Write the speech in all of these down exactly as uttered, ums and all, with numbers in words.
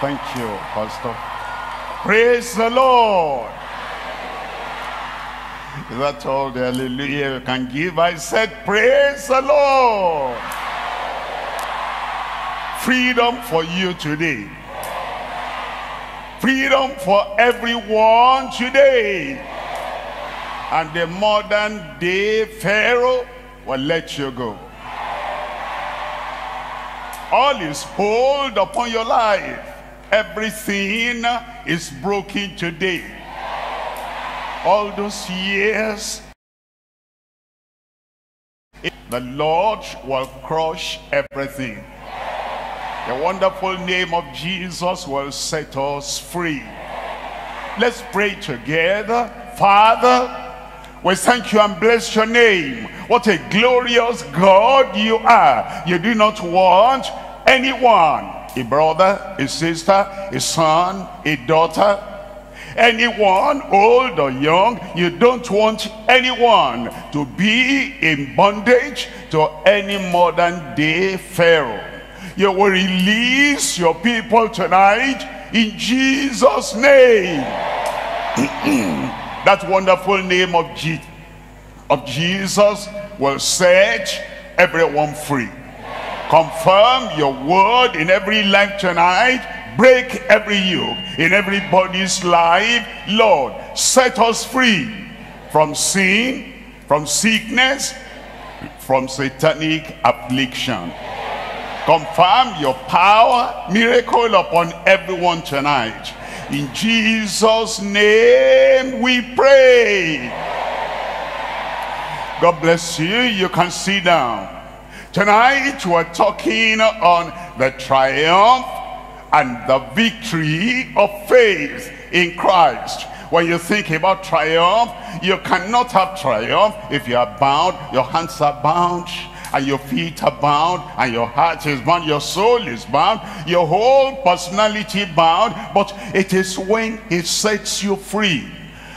Thank you, Pastor. Praise the Lord. Is that all the hallelujah you can give? I said, praise the Lord. Freedom for you today. Freedom for everyone today. And the modern day Pharaoh will let you go. All is poured upon your life. Everything is broken today. All those years, the Lord will crush everything. The wonderful name of Jesus will set us free. Let's pray together. Father, we thank you and bless your name. What a glorious God you are. You do not want anyone, a brother, a sister, a son, a daughter, anyone, old or young. You don't want anyone to be in bondage to any modern day Pharaoh. You will release your people tonight in Jesus' name. That wonderful name of Jesus. of Jesus will set everyone free. Confirm your word in every life tonight. Break every yoke in everybody's life. Lord, set us free from sin, from sickness, from satanic affliction. Confirm your power, miracle upon everyone tonight. In Jesus' name we pray. God bless you. You can sit down. Tonight we're talking on the triumph and the victory of faith in Christ. When you think about triumph, you cannot have triumph if you are bound, your hands are bound, and your feet are bound, and your heart is bound, your soul is bound, your whole personality bound. But it is when he sets you free.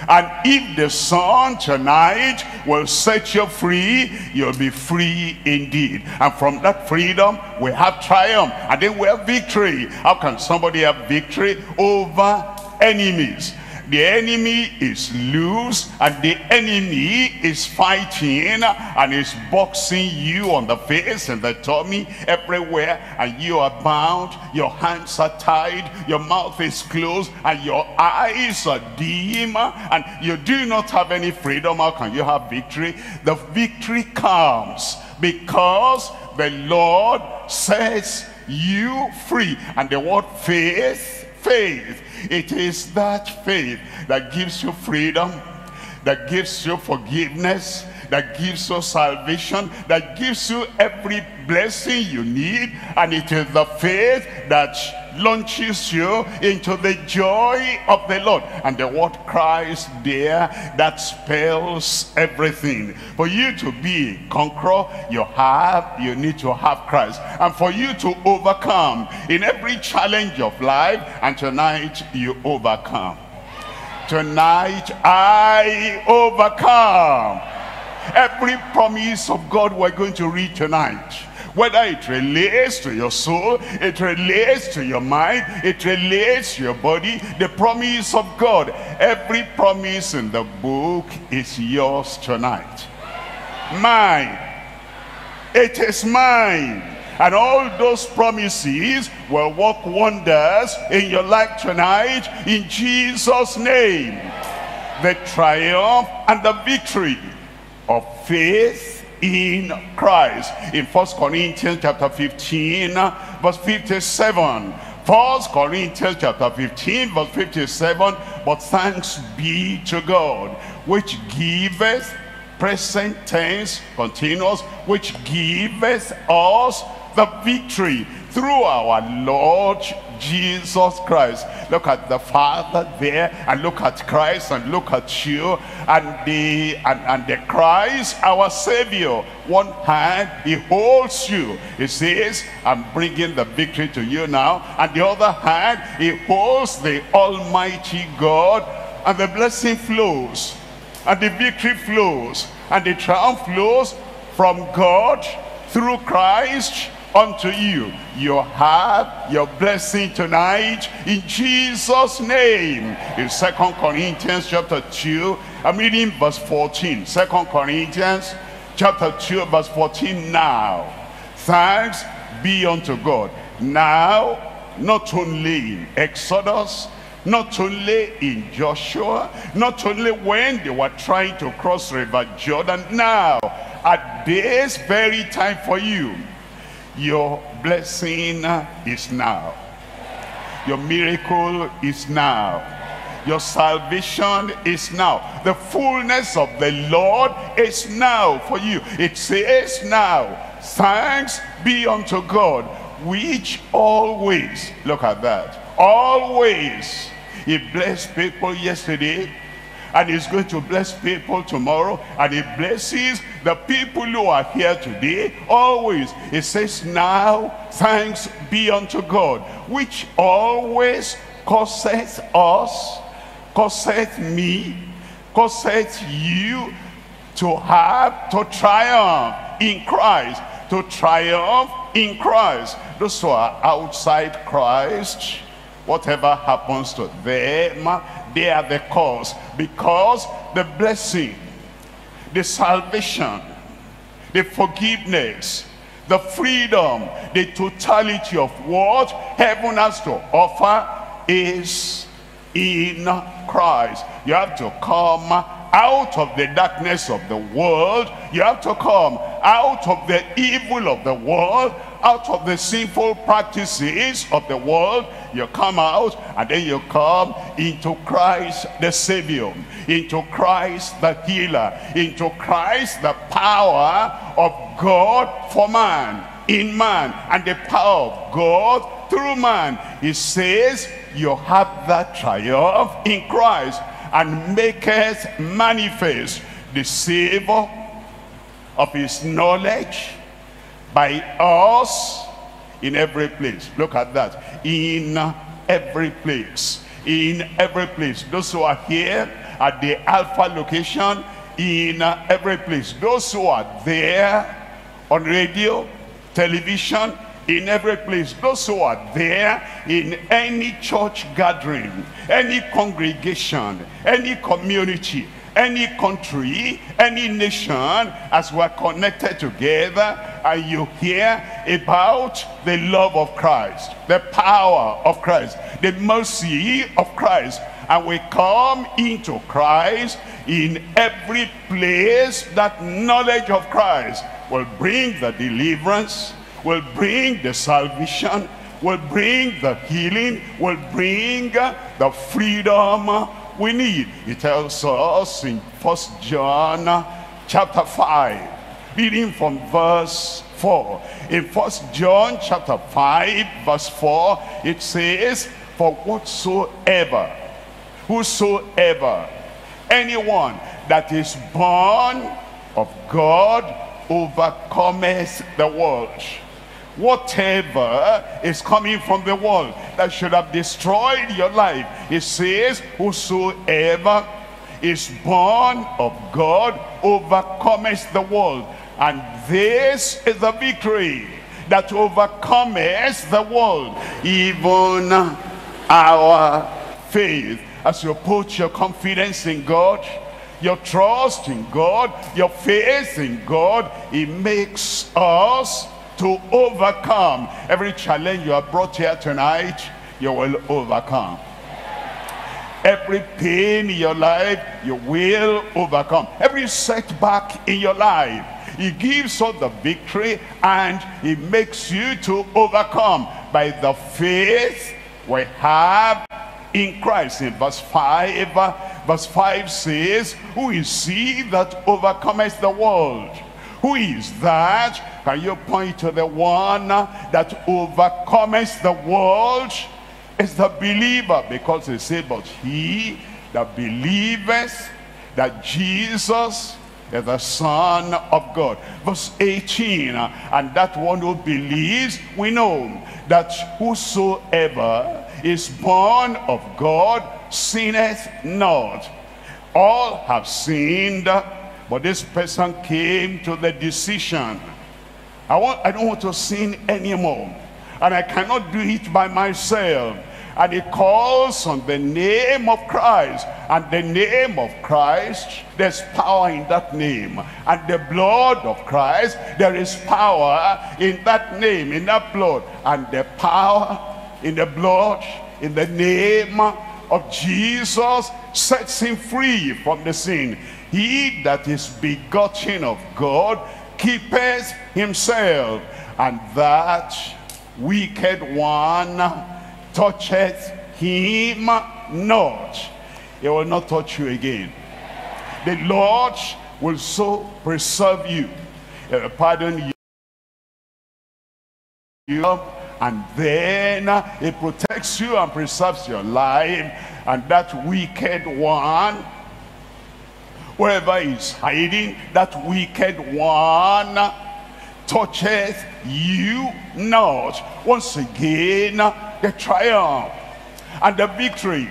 And if the Son tonight will set you free, you'll be free indeed. And from that freedom, we have triumph, and then we have victory. How can somebody have victory over enemies? The enemy is loose, and the enemy is fighting and is boxing you on the face and the tummy, everywhere, and you are bound, your hands are tied, your mouth is closed, and your eyes are dim, and you do not have any freedom. How can you have victory? The victory comes because the Lord sets you free. And the word faith, faith. It is that faith that gives you freedom, that gives you forgiveness, that gives you salvation, that gives you every blessing you need. And it is the faith that launches you into the joy of the Lord. And the word Christ there, that spells everything. For you to be a conqueror, you have, you need to have Christ. And for you to overcome in every challenge of life, and tonight you overcome. Tonight I overcome. Every promise of God we're going to read tonight, whether it relates to your soul, it relates to your mind, it relates to your body, the promise of God, every promise in the book is yours tonight. Mine. It is mine. And all those promises will work wonders in your life tonight, in Jesus' name. The triumph and the victory of faith in Christ. In First Corinthians chapter fifteen verse fifty-seven, First Corinthians chapter fifteen verse fifty-seven, but thanks be to God, which giveth, present tense continuous, which giveth us the victory through our Lord Jesus Christ. Look at the Father there, and look at Christ, and look at you, and the and, and the Christ, our Savior. One hand he holds you. He says, I'm bringing the victory to you now. And the other hand he holds the Almighty God, and the blessing flows, and the victory flows, and the triumph flows from God through Christ unto you. You have your blessing tonight in Jesus' name. In Second Corinthians chapter two, I'm reading verse fourteen. Second Corinthians chapter two verse fourteen. Now thanks be unto God. Now, not only in Exodus, not only in Joshua, not only when they were trying to cross River Jordan, now at this very time for you, your blessing is now, your miracle is now, your salvation is now, the fullness of the Lord is now for you. It says now, thanks be unto God, which always, look at that, always, he blessed people yesterday, and he's going to bless people tomorrow, and he blesses the people who are here today always. It says now, thanks be unto God, which always causeth us, causeth me, causeth you to have, to triumph in Christ, to triumph in Christ. Those who are outside Christ, whatever happens to them, they are the cause, because the blessing, the salvation, the forgiveness, the freedom, the totality of what heaven has to offer is in Christ. You have to come out of the darkness of the world. You have to come out of the evil of the world, out of the sinful practices of the world. You come out, and then you come into Christ the Savior, into Christ the healer, into Christ the power of God for man, in man, and the power of God through man. He says you have that triumph in Christ, and maketh manifest the savor of his knowledge by us in every place. Look at that, in every place, in every place. Those who are here at the Alpha location, in every place. Those who are there on radio, television, in every place. Those who are there in any church gathering, any congregation, any community, any country, any nation, as we're connected together, and you hear about the love of Christ, the power of Christ, the mercy of Christ, and we come into Christ. In every place, that knowledge of Christ will bring the deliverance, will bring the salvation, will bring the healing, will bring the freedom we need. He tells us in First John chapter five, reading from verse four. In First John chapter five verse four, it says, for whatsoever, whosoever, anyone that is born of God overcometh the world. Whatever is coming from the world that should have destroyed your life, it says whosoever is born of God overcometh the world, and this is the victory that overcometh the world, even our faith. As you put your confidence in God, your trust in God, your faith in God, it makes us to overcome. Every challenge you are brought here tonight, you will overcome. Every pain in your life, you will overcome. Every setback in your life, he gives us the victory, and he makes you to overcome by the faith we have in Christ. In verse five, verse five says, who is he that overcometh the world? Who is that? Can you point to the one that overcometh the world? It's the believer, because they say, but he that believeth that Jesus is the Son of God. Verse eighteen, and that one who believes, we know that whosoever is born of God sinneth not. All have sinned, but this person came to the decision, I, want, I don't want to sin anymore, and I cannot do it by myself. And he calls on the name of Christ, and the name of Christ, there's power in that name, and the blood of Christ, there is power in that name, in that blood, and the power in the blood, in the name of Jesus, sets him free from the sin. He that is begotten of God keepeth himself, and that wicked one toucheth him not. He will not touch you again. The Lord will so preserve you, uh, pardon you, and then it protects you and preserves your life. And that wicked one, wherever he's hiding, that wicked one toucheth you not. Once again, the triumph and the victory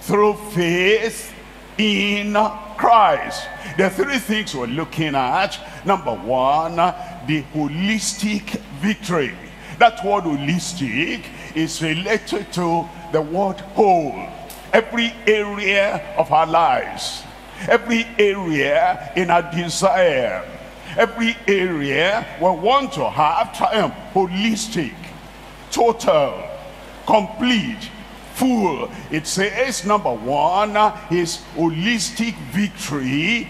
through faith in Christ. The three things we're looking at. Number one, the holistic victory. That word holistic is related to the word whole. Every area of our lives, every area in our desire, every area we want to have triumph. Holistic, total, complete, full. It says number one is holistic victory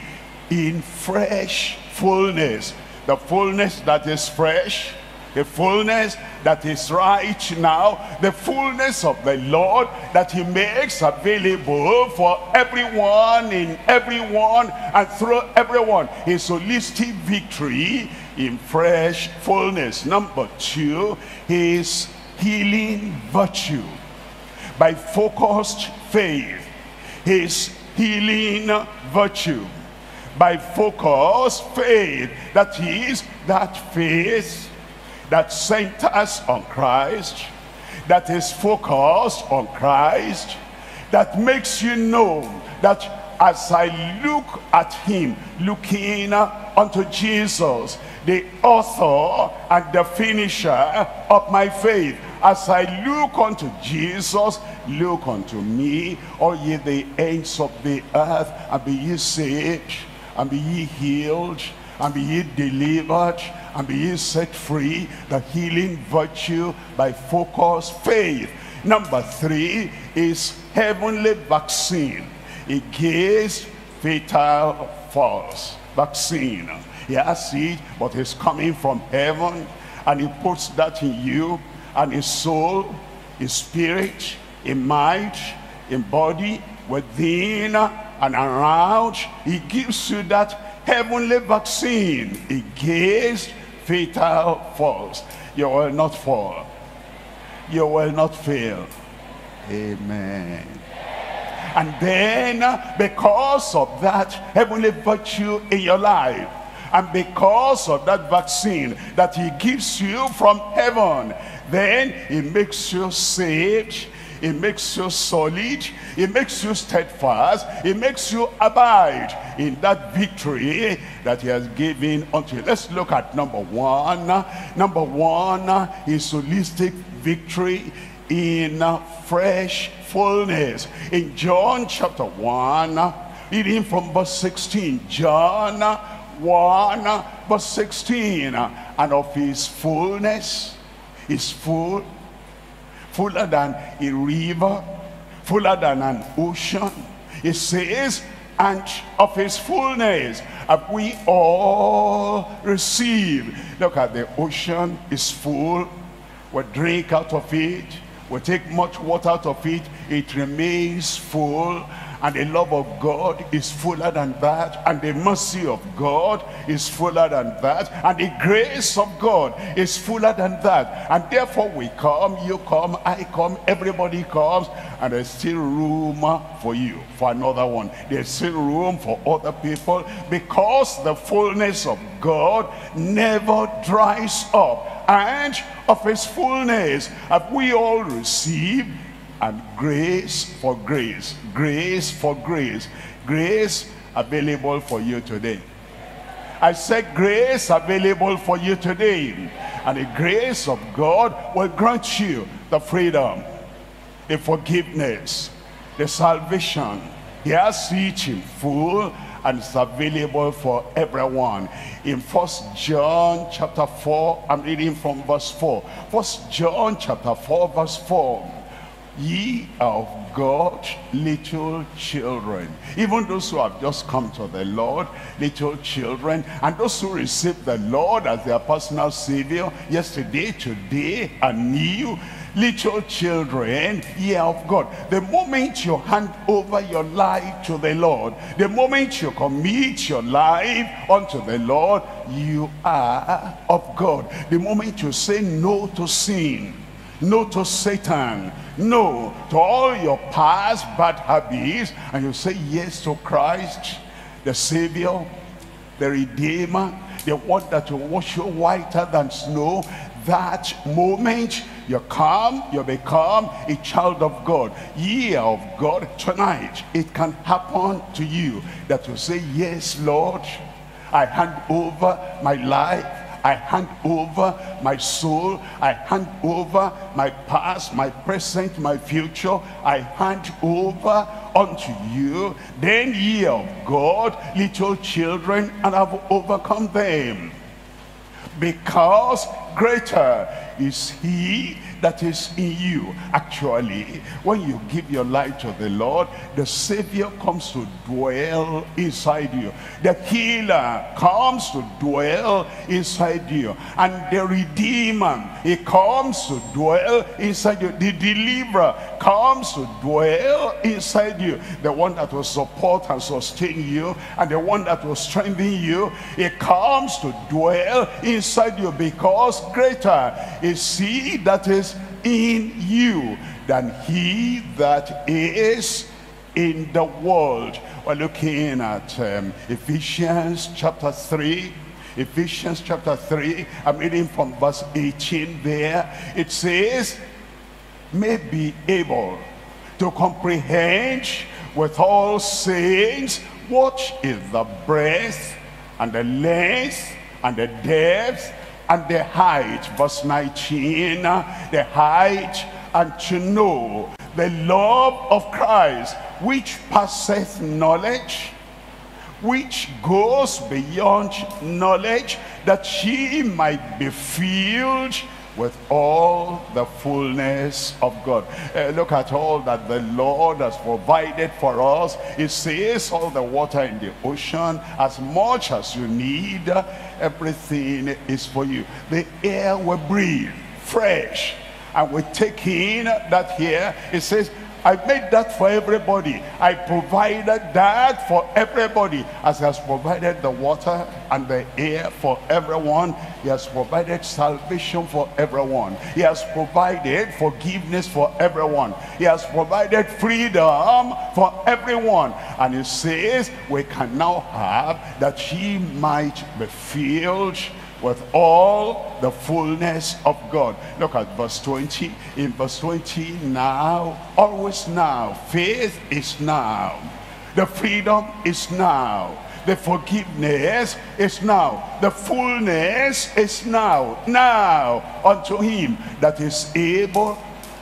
in fresh fullness. The fullness that is fresh, the fullness that is right now, the fullness of the Lord that he makes available for everyone, in everyone, and through everyone. His holistic victory in fresh fullness. Number two, his healing virtue. By focused faith, his healing virtue. By focused faith, that is, that faith that centers on Christ, that is focused on Christ, that makes you know that as I look at him, looking unto Jesus, the author and the finisher of my faith, as I look unto Jesus, look unto me, all ye the ends of the earth, and be ye saved, and be ye healed, and be ye delivered, and be ye set free. The healing virtue by focused faith. Number three is heavenly vaccine against fatal falls. Vaccine, he has it, but it's coming from heaven, and he puts that in you, and his soul, his spirit, in mind, in body, within and around. He gives you that heavenly vaccine against fatal falls. You will not fall. You will not fail. Amen. And then because of that heavenly virtue in your life, and because of that vaccine that he gives you from heaven, then it makes you saved. It makes you solid, it makes you steadfast, it makes you abide in that victory that he has given unto you. Let's look at number one. Number one is holistic victory in fresh fullness. In John chapter one, reading from verse sixteen, John one verse sixteen, and of his fullness is full, fuller than a river, fuller than an ocean. It says, and of his fullness have we all received. Look at the ocean, is full. We drink out of it. We take much water out of it. It remains full. And the love of God is fuller than that, and the mercy of God is fuller than that, and the grace of God is fuller than that. And therefore we come, you come, I come, everybody comes, and there's still room for you, for another one. There's still room for other people, because the fullness of God never dries up. And of his fullness have we all received, and grace for grace, grace for grace, grace available for you today. I said grace available for you today, and the grace of God will grant you the freedom, the forgiveness, the salvation. He has it in full, and it's available for everyone. In first John chapter four, I'm reading from verse four. First John chapter four verse four. Ye are of God, little children, even those who have just come to the Lord, little children, and those who receive the Lord as their personal Savior yesterday, today, and new. Little children, ye are of God. The moment you hand over your life to the Lord, the moment you commit your life unto the Lord, you are of God. The moment you say no to sin, no to Satan, no to all your past bad habits, and you say yes to Christ, the Savior, the Redeemer, the one that will wash you whiter than snow, that moment you come, you become a child of God. Ye are of God. Tonight it can happen to you that you say, yes Lord, I hand over my life, I hand over my soul, I hand over my past, my present, my future, I hand over unto you. Then ye are of God, little children, and have overcome them, because greater is he that is in you. Actually, when you give your life to the Lord, the Savior comes to dwell inside you, the Healer comes to dwell inside you, and the Redeemer, he comes to dwell inside you, the Deliverer comes to dwell inside you, the one that will support and sustain you, and the one that will strengthen you, he comes to dwell inside you, because greater is he that is in you than he that is in the world. We're looking at um, Ephesians chapter three. Ephesians chapter three, I'm reading from verse eighteen there. It says, may be able to comprehend with all saints what is the breadth and the length and the depth and the height. Verse nineteen, the height, and to know the love of Christ, which passeth knowledge, which goes beyond knowledge, that she might be filled with all the fullness of God. Uh, look at all that the Lord has provided for us. It says all the water in the ocean, as much as you need, everything is for you. The air we breathe fresh, and we take in that air. It says, I made that for everybody. I provided that for everybody. As he has provided the water and the air for everyone, he has provided salvation for everyone. He has provided forgiveness for everyone. He has provided freedom for everyone. And he says, we can now have that she might be filled with all the fullness of God. Look at verse twenty. In verse twenty, now, always now, faith is now, the freedom is now, the forgiveness is now, the fullness is now. Now unto him that is able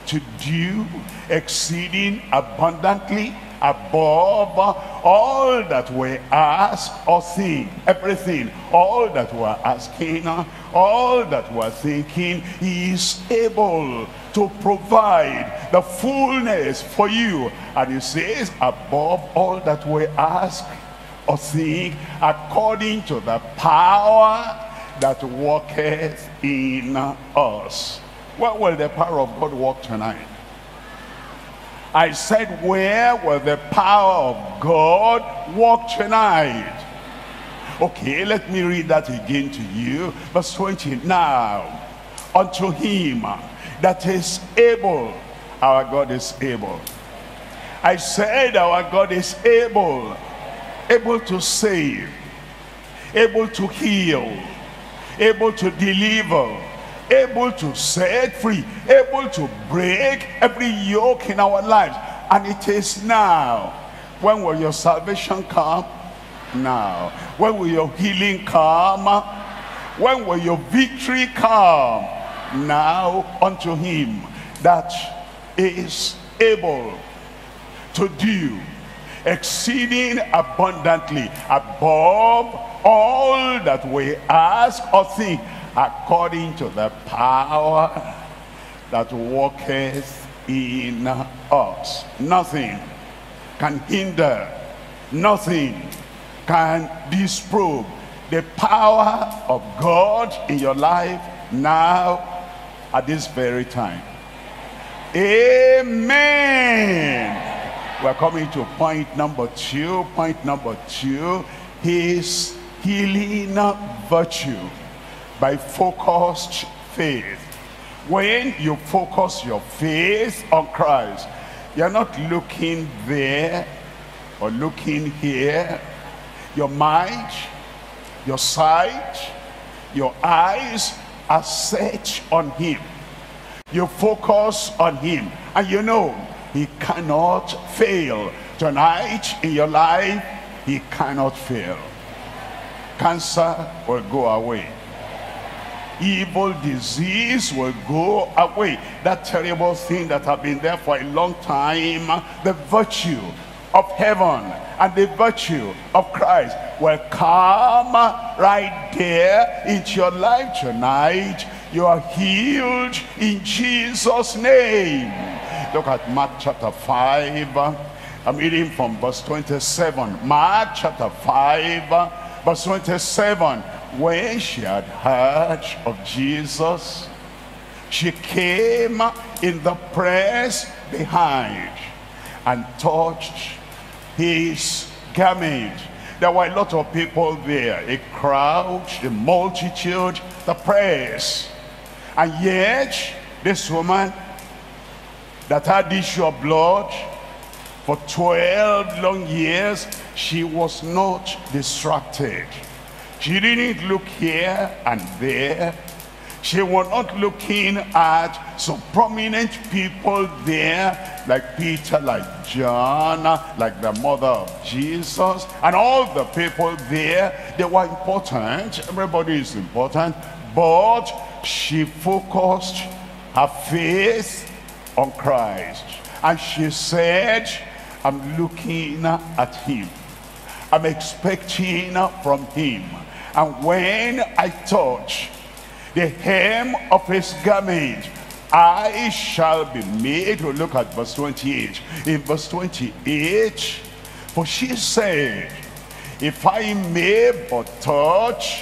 to do exceeding abundantly above all that we ask or think, everything, all that we're asking, all that we're thinking, he is able to provide the fullness for you. And he says, above all that we ask or think, according to the power that worketh in us. Where will the power of God work tonight? I said, where will the power of God work tonight? Okay, let me read that again to you. Verse twenty, now unto him that is able. Our God is able. I said our God is able. Able to save, able to heal, able to deliver, able to set free, able to break every yoke in our lives. And it is now. When will your salvation come? now? When will your healing come? When will your victory come? Now unto him that is able to do exceeding abundantly above all that we ask or think, according to the power that worketh in us. Nothing can hinder, nothing can disprove the power of God in your life now at this very time. Amen. We're coming to point number two. Point number two is healing virtue by focused faith. When you focus your faith on Christ, you're not looking there or looking here. Your mind, your sight, your eyes are set on him. You focus on him, and you know he cannot fail. Tonight in your life, he cannot fail. Cancer will go away. Evil disease will go away. That terrible thing that has been there for a long time, the virtue of heaven and the virtue of Christ will come right there into your life tonight. You are healed in Jesus' name. Look at Mark chapter five. I'm reading from verse twenty-seven. Mark chapter five, verse twenty-seven. When she had heard of Jesus, she came in the press behind and touched his garment. There were a lot of people there, a crowd, the multitude, the press. And yet, this woman that had issue of blood for twelve long years, she was not distracted. She didn't look here and there. She was not looking at some prominent people there, like Peter, like John, like the mother of Jesus, and all the people there. They were important. Everybody is important. But she focused her faith on Christ. And she said, I'm looking at him. I'm expecting from him. And when I touch the hem of his garment, I shall be made. We'll look at verse twenty-eight. In verse twenty-eight, for she said, if I may but touch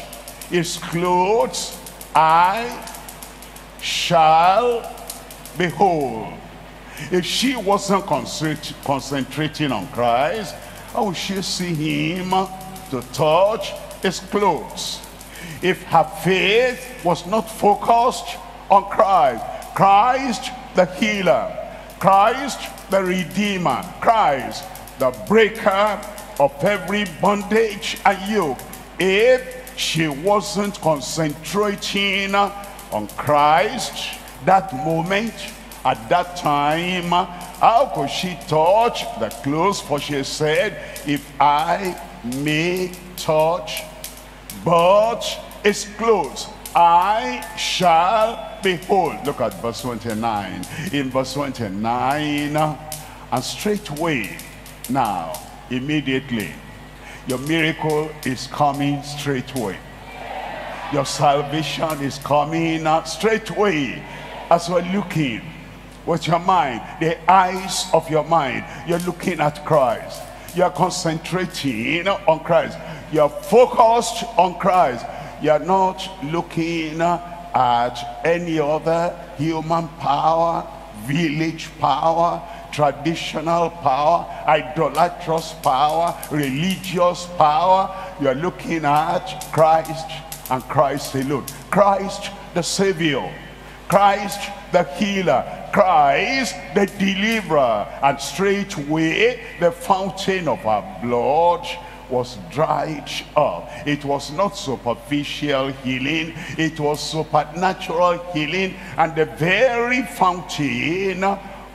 his clothes, I shall be whole. If she wasn't concentrating on Christ, how will she see him to touch his clothes? If her faith was not focused on Christ, Christ the healer, Christ the redeemer, Christ the breaker of every bondage and yoke, if she wasn't concentrating on Christ that moment, at that time, how could she touch the clothes? For she said, if I may touch but his clothes, I shall be whole. Look at verse twenty-nine. In verse twenty-nine, and straightway, now, immediately, your miracle is coming straightway. Your salvation is coming straightway. As we're looking with your mind, the eyes of your mind, you're looking at Christ. You're concentrating on Christ. You're focused on Christ. You're not looking at any other human power, village power, traditional power, idolatrous power, religious power. You're looking at Christ and Christ alone. Christ the Savior, Christ the healer, Christ the deliverer. And straightway the fountain of her blood was dried up. It was not superficial healing, it was supernatural healing. And the very fountain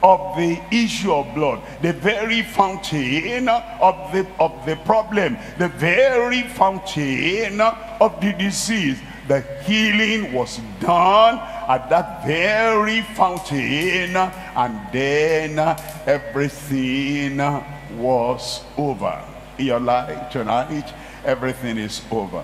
of the issue of blood, the very fountain of the of the problem, the very fountain of the disease. The healing was done at that very fountain, and then everything was over. In your life tonight, everything is over.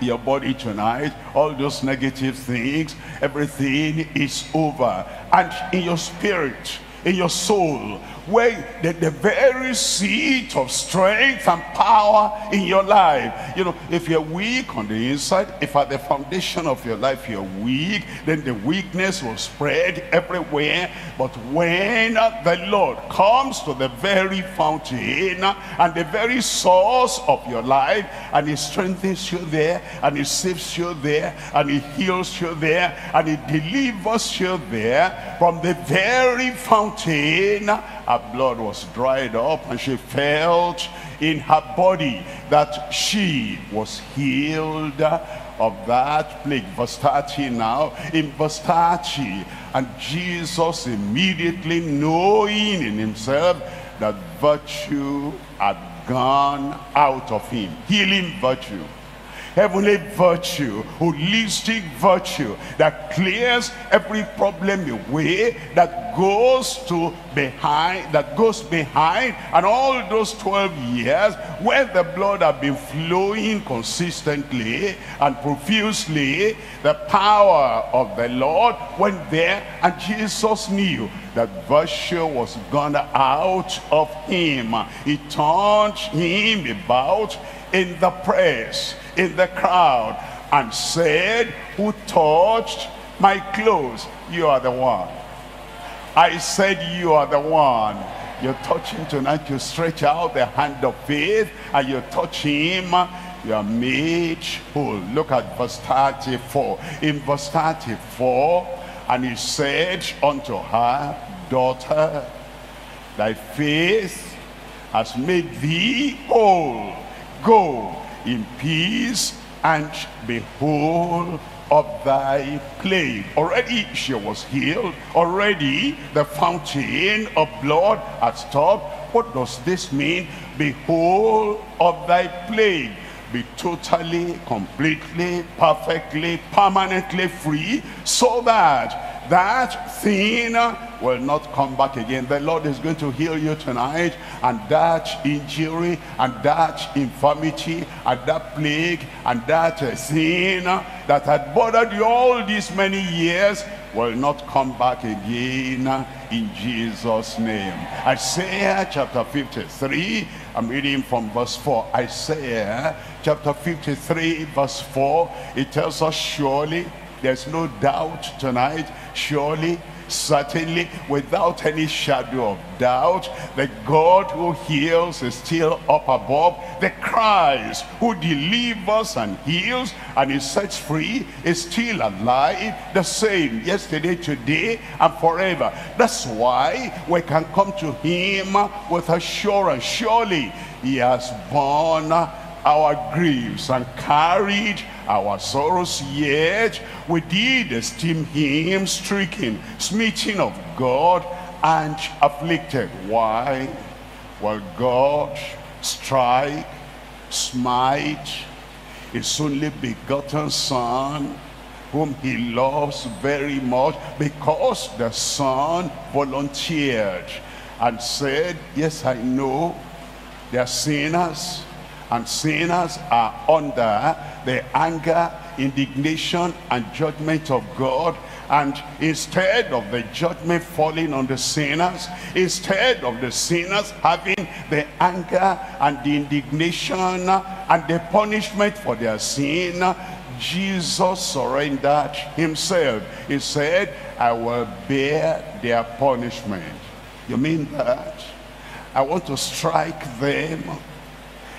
Your body tonight, all those negative things, everything is over. And in your spirit, in your soul, where the, the very seat of strength and power in your life, you know, if you're weak on the inside, if at the foundation of your life you're weak, then the weakness will spread everywhere. But when the Lord comes to the very fountain and the very source of your life, and he strengthens you there, and he saves you there, and he heals you there, and he delivers you there, from the very fountain, her blood was dried up, and she felt in her body that she was healed of that plague. Verse thirty now. In verse thirty, and Jesus, immediately knowing in himself that virtue had gone out of him, healing virtue, heavenly virtue, holistic virtue that clears every problem away, that goes to behind, that goes behind, and all those twelve years where the blood had been flowing consistently and profusely, the power of the Lord went there, and Jesus knew that virtue was gone out of him. He turned him about in the press, in the crowd, and said, "Who touched my clothes?" You are the one. I said, you are the one. You're touching tonight. You stretch out the hand of faith and you touch him. You are made whole. Look at verse thirty-four. In verse thirty-four, and he said unto her, "Daughter, thy faith has made thee whole. Go in peace and be whole of thy plague." Already she was healed. Already the fountain of blood had stopped. What does this mean? Be whole of thy plague. Be totally, completely, perfectly, permanently free, so that that thing will not come back again. The Lord is going to heal you tonight, and that injury, and that infirmity, and that plague, and that sin that had bothered you all these many years will not come back again, in Jesus' name. Isaiah chapter fifty-three, I'm reading from verse four. Isaiah chapter fifty-three verse four, it tells us, surely, there's no doubt tonight, surely, certainly, without any shadow of doubt, the God who heals is still up above. The Christ who delivers and heals and is sets free is still alive, the same yesterday, today, and forever. That's why we can come to him with assurance. Surely he has borne our griefs and carried our sorrows, yet we did esteem him stricken, smitten of God, and afflicted. Why will God strike, smite his only begotten Son, whom he loves very much? Because the Son volunteered and said, "Yes, I know they are sinners, and sinners are under the anger, indignation, and judgment of God." And instead of the judgment falling on the sinners, instead of the sinners having the anger and the indignation and the punishment for their sin, Jesus surrendered himself. He said, "I will bear their punishment." You mean that? I want to strike them.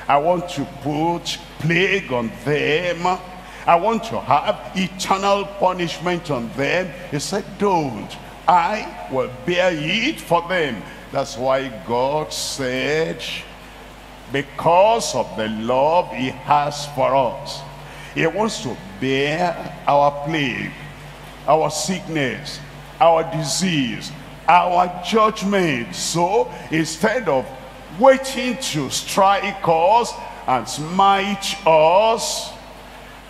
I want to put plague on them. I want to have eternal punishment on them. He said, "Don't. I will bear it for them." That's why God said, because of the love he has for us, he wants to bear our plague, our sickness, our disease, our judgment. So instead of waiting to strike us and smite us,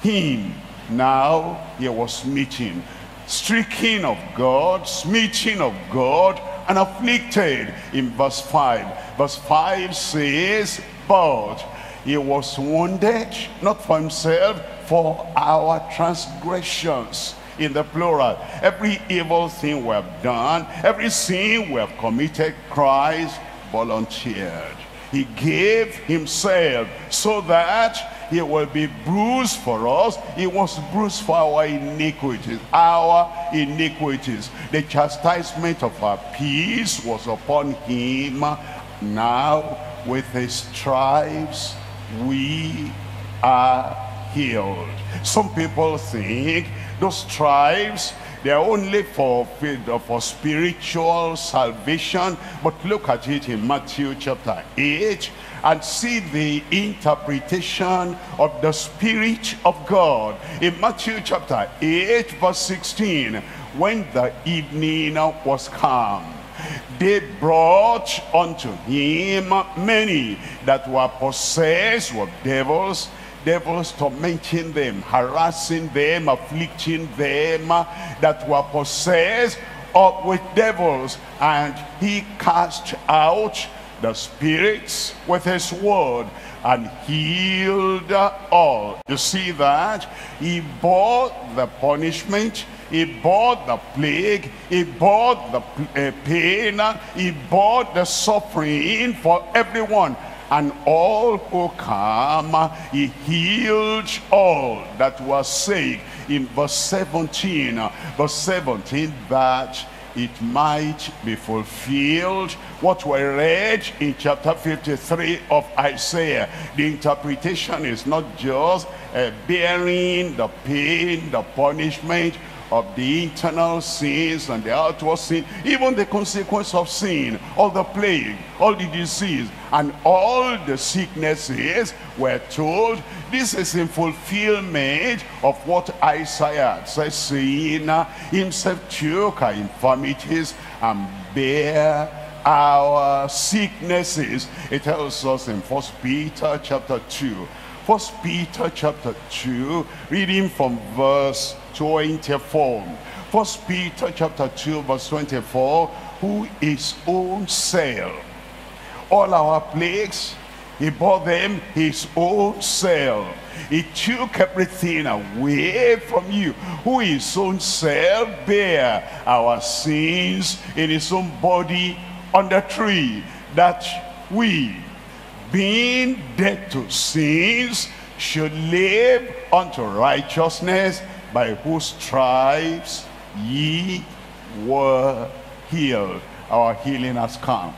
him, now he was smitten, stricken of God, smitten of God, and afflicted. In verse five, verse five says, but he was wounded, not for himself, for our transgressions, in the plural. Every evil thing we have done, every sin we have committed, Christ volunteered. He gave himself so that he will be bruised for us. He was bruised for our iniquities, our iniquities. The chastisement of our peace was upon him. Now with his stripes we are healed. Some people think those stripes, they are only for, for spiritual salvation. But look at it in Matthew chapter eight and see the interpretation of the Spirit of God. In Matthew chapter eight verse sixteen, when the evening was come, they brought unto him many that were possessed with devils, devils tormenting them, harassing them, afflicting them, that were possessed of with devils, and he cast out the spirits with his word and healed all. You see that he bore the punishment, he bore the plague, he bore the pain, he bore the suffering for everyone. And all who come, he healed all that were sick. In verse seventeen, verse seventeen, that it might be fulfilled what we read in chapter fifty-three of Isaiah. The interpretation is not just uh, bearing the pain, the punishment of the internal sins and the outward sin, even the consequence of sin, all the plague, all the disease, and all the sicknesses. We're told this is in fulfillment of what Isaiah says, saying, himself took our infirmities and bare our sicknesses. It tells us in First Peter chapter two, First Peter chapter two, reading from verse twenty-four. First Peter chapter two verse twenty-four, who his own self, all our plagues, he bore them his own self. He took everything away from you, who his own self bare our sins in his own body on the tree, that we, being dead to sins, should live unto righteousness, by whose stripes ye were healed. Our healing has come,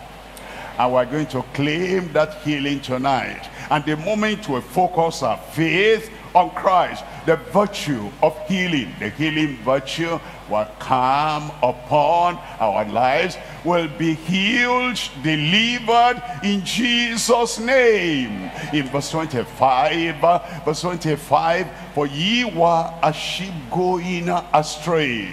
and we're going to claim that healing tonight. And the moment we focus our faith on Christ, the virtue of healing, the healing virtue, will come upon our lives. Will be healed, delivered in Jesus' name. In verse twenty-five, verse twenty-five, for ye were as sheep going astray,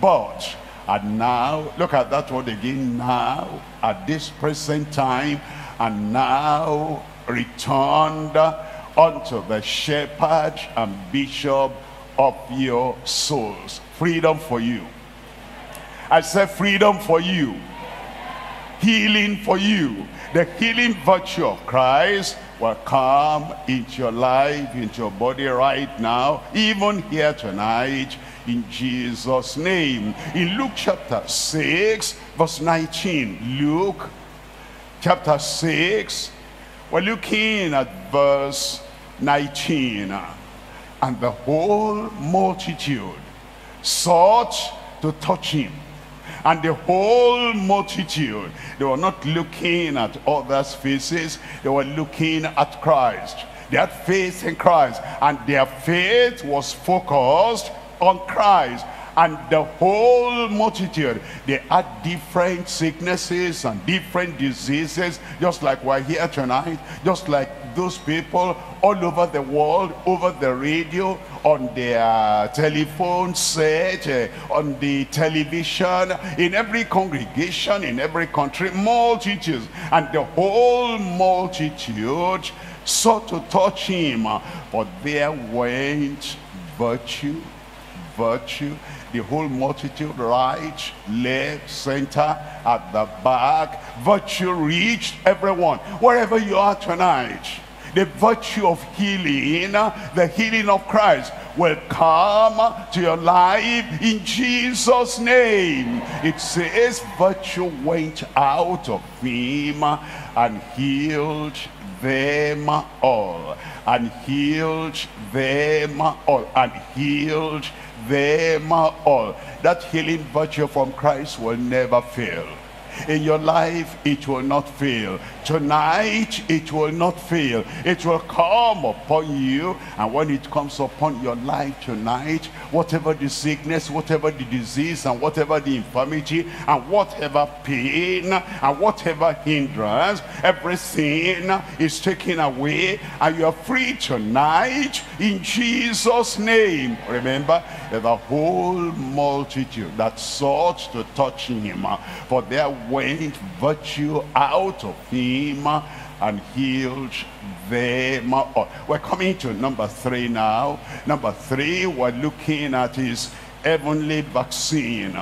but and now, look at that word again, now, at this present time, and now returned unto the shepherd and bishop of your souls. Freedom for you. I said freedom for you. Healing for you. The healing virtue of Christ will come into your life, into your body right now, even here tonight, in Jesus' name. In Luke chapter six verse nineteen, Luke chapter six, we're looking at verse nineteen. And the whole multitude sought to touch him. And the whole multitude, they were not looking at others' faces, they were looking at Christ. They had faith in Christ, and their faith was focused on Christ. and the whole multitude. They had different sicknesses and different diseases, just like we're here tonight, just like those people all over the world, over the radio, on their telephone set, on the television, in every congregation, in every country, multitudes. And the whole multitude sought to touch him, for there went virtue, virtue, the whole multitude, right, left, center, at the back. Virtue reached everyone. Wherever you are tonight, the virtue of healing, the healing of Christ, will come to your life in Jesus' name. It says virtue went out of him and healed them all, and healed them all, and healed them all. That healing virtue from Christ will never fail. In your life, it will not fail. Tonight, it will not fail. It will come upon you. And when it comes upon your life tonight, whatever the sickness, whatever the disease, and whatever the infirmity, and whatever pain, and whatever hindrance, everything is taken away, and you are free tonight in Jesus' name. Remember, the whole multitude that sought to touch him, for there went virtue out of him and healed them all. We're coming to number three now. Number three, we're looking at his heavenly vaccine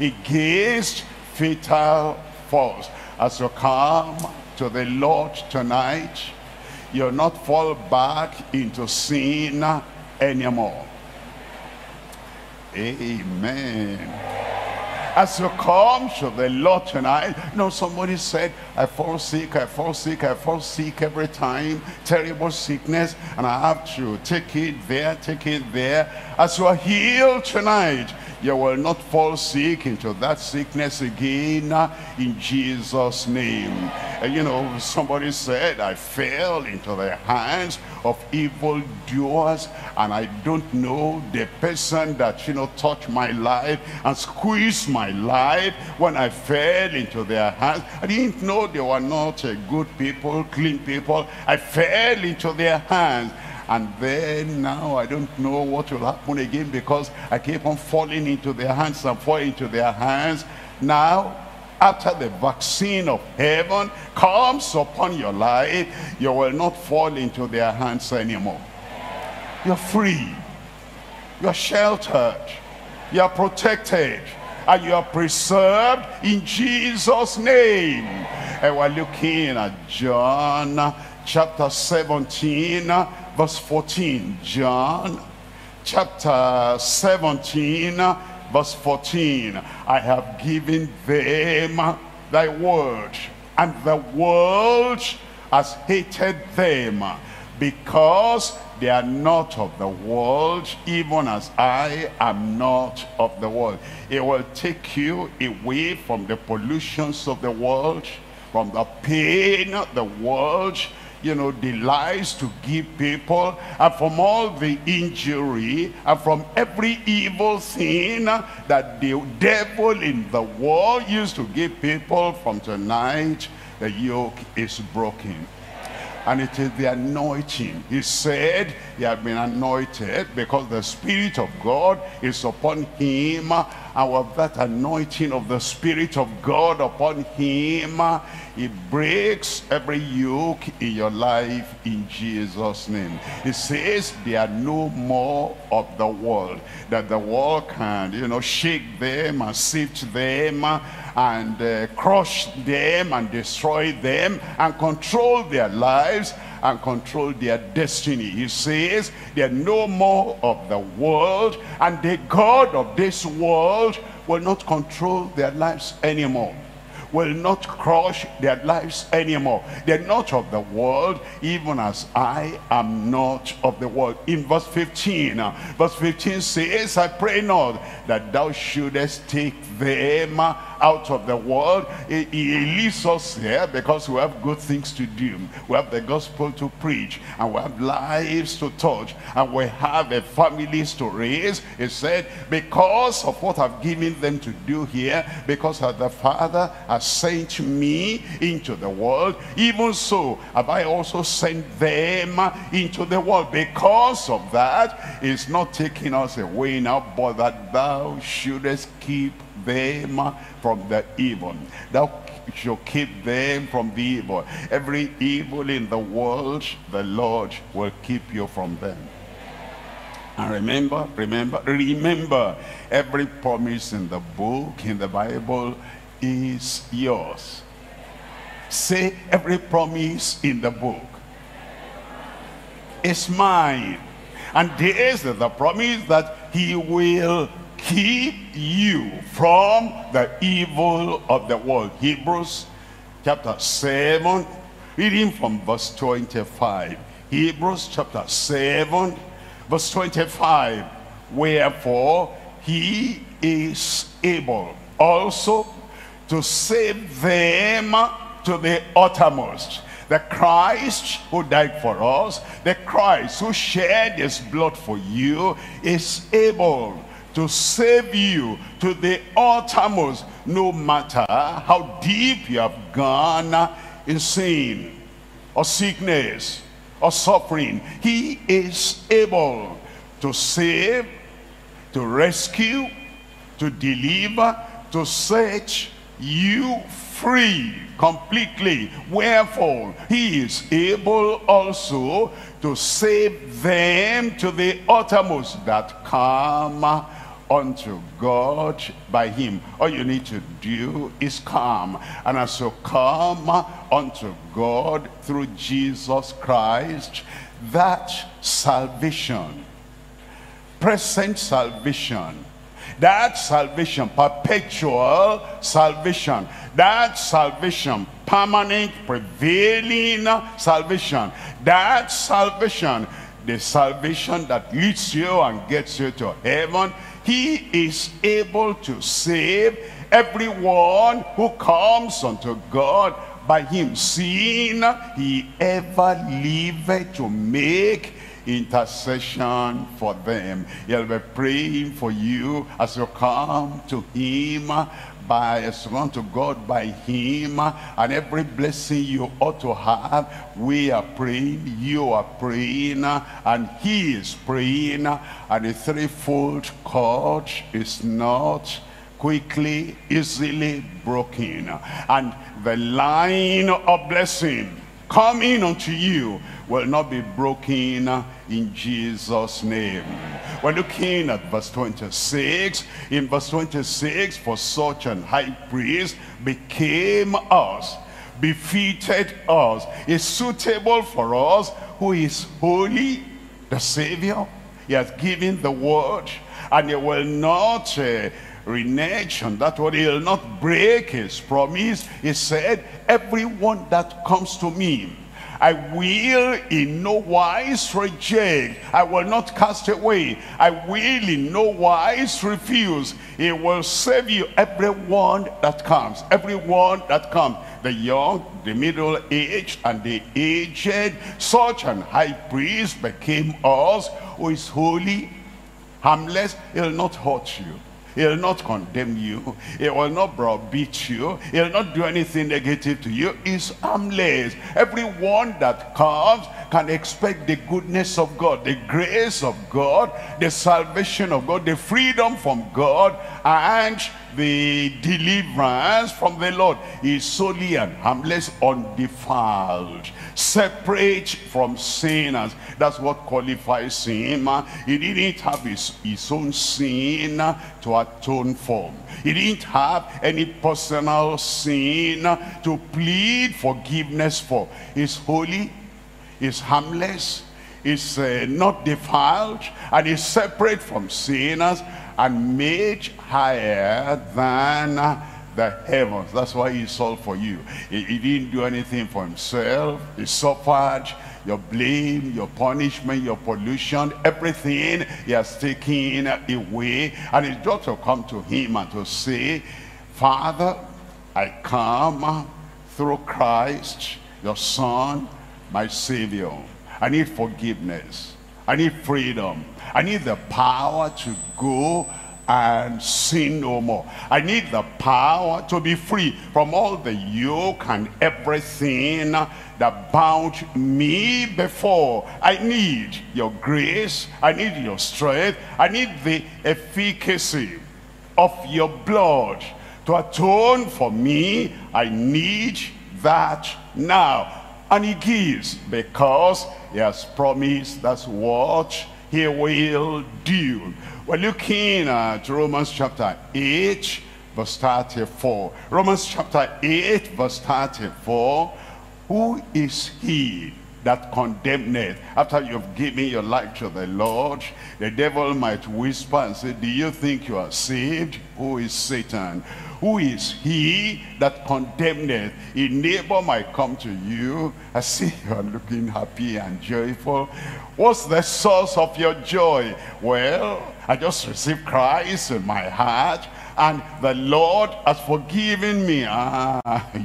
against fatal falls. As you come to the Lord tonight, you'll not fall back into sin anymore. Amen. As you come to the Lord tonight, you know, somebody said, I fall sick, I fall sick, I fall sick every time, terrible sickness, and I have to take it there, take it there. As you are healed tonight, you will not fall sick into that sickness again in Jesus' name. And you know, somebody said, I fell into the hands of evildoers, and I don't know the person that, you know, touched my life and squeezed my life when I fell into their hands. I didn't know they were not uh, good people, clean people. I fell into their hands. And then now I don't know what will happen again, because I keep on falling into their hands and falling into their hands. Now, after the vaccine of heaven comes upon your life, you will not fall into their hands anymore. You're free, you're sheltered, you're protected, and you're preserved in Jesus' name. And we're looking at John chapter seventeen, verse fourteen. John chapter seventeen, verse fourteen. I have given them thy word, and the world has hated them, because they are not of the world, even as I am not of the world. It will take you away from the pollutions of the world, from the pain of the world, you know, the lies to give people, and from all the injury, and from every evil thing that the devil in the world used to give people. From tonight, the yoke is broken. And it is the anointing. He said he had been anointed because the Spirit of God is upon him. And with that anointing of the Spirit of God upon him, it breaks every yoke in your life in Jesus' name. It says they are no more of the world, that the world can, you know, shake them and sift them and uh, crush them and destroy them and control their lives and control their destiny. He says they're no more of the world, and the god of this world will not control their lives anymore. will not crush their lives anymore. They're not of the world, even as I am not of the world. In verse fifteen, verse fifteen says, I pray not that thou shouldest take them out of the world. He, he leaves us there because we have good things to do. We have the gospel to preach, and we have lives to touch, and we have a families to raise. He said, because of what I've given them to do here, because the Father has sent me into the world, even so have I also sent them into the world. Because of that, it's not taking us away now, but that thou shouldest keep them from the evil. Thou shalt keep them from the evil. Every evil in the world, the Lord will keep you from them. And remember, remember, remember, every promise in the book, in the Bible, is yours. Say, every promise in the book is mine. And there is the promise that he will keep you from the evil of the world. Hebrews chapter seven, reading from verse twenty-five. Hebrews chapter seven, verse twenty-five. Wherefore he is able also to save them to the uttermost, the Christ who died for us, the Christ who shed his blood for you, is able to save you to the uttermost, no matter how deep you have gone in sin or sickness or suffering. He is able to save, to rescue, to deliver, to set you free completely. Wherefore he is able also to save them to the uttermost that come unto God by him. All you need to do is come, and as you come unto God through Jesus Christ, that salvation, present salvation, that salvation, perpetual salvation, that salvation, permanent, prevailing salvation, that salvation, the salvation that leads you and gets you to heaven, he is able to save everyone who comes unto God by him, seeing he ever liveth to make intercession for them. He'll be praying for you as you come to him, by as you come to God by him, and every blessing you ought to have, we are praying, you are praying, and he is praying, and the threefold cord is not quickly, easily broken, and the line of blessing coming unto you will not be broken in Jesus' name. We're looking at verse twenty-six. In verse twenty-six, for such an high priest became us, befitted us, is suitable for us, who is holy, the Savior. He has given the word, and he will not uh, renege on that word. He will not break his promise. He said, everyone that comes to me, I will in no wise reject. I will not cast away. I will in no wise refuse. It will save you, everyone that comes, everyone that comes, the young, the middle-aged, and the aged. Such an high priest became us, who is holy, harmless. He will not hurt you. He will not condemn you. He will not browbeat you. He will not do anything negative to you. He's harmless. Everyone that comes can expect the goodness of God, the grace of God, the salvation of God, the freedom from God, and the deliverance from the Lord. He is holy and harmless, undefiled, separate from sinners. That's what qualifies him. He didn't have his, his own sin to atone for. He didn't have any personal sin to plead forgiveness for. He's holy, he's harmless, he's uh, not defiled, and he's separate from sinners, and made higher than the heavens. That's why he sought for you. He, he didn't do anything for himself. He suffered your blame, your punishment, your pollution, everything he has taken away. And it's just to come to him and to say, Father, I come through Christ, your Son, my Savior. I need forgiveness. I need freedom. I need the power to go and sin no more. I need the power to be free from all the yoke and everything that bound me before. I need your grace. I need your strength. I need the efficacy of your blood to atone for me. I need that now. And he gives, because he has promised that's what he will do. We're looking at Romans chapter eight, verse thirty-four. Romans chapter eight, verse thirty-four. Who is he that condemneth? After you've given your life to the Lord, the devil might whisper and say, do you think you are saved? Who is Satan? Who is he that condemneth? A neighbor might come to you. I see you are looking happy and joyful. What's the source of your joy? Well, I just received Christ in my heart, and the Lord has forgiven me. Ah,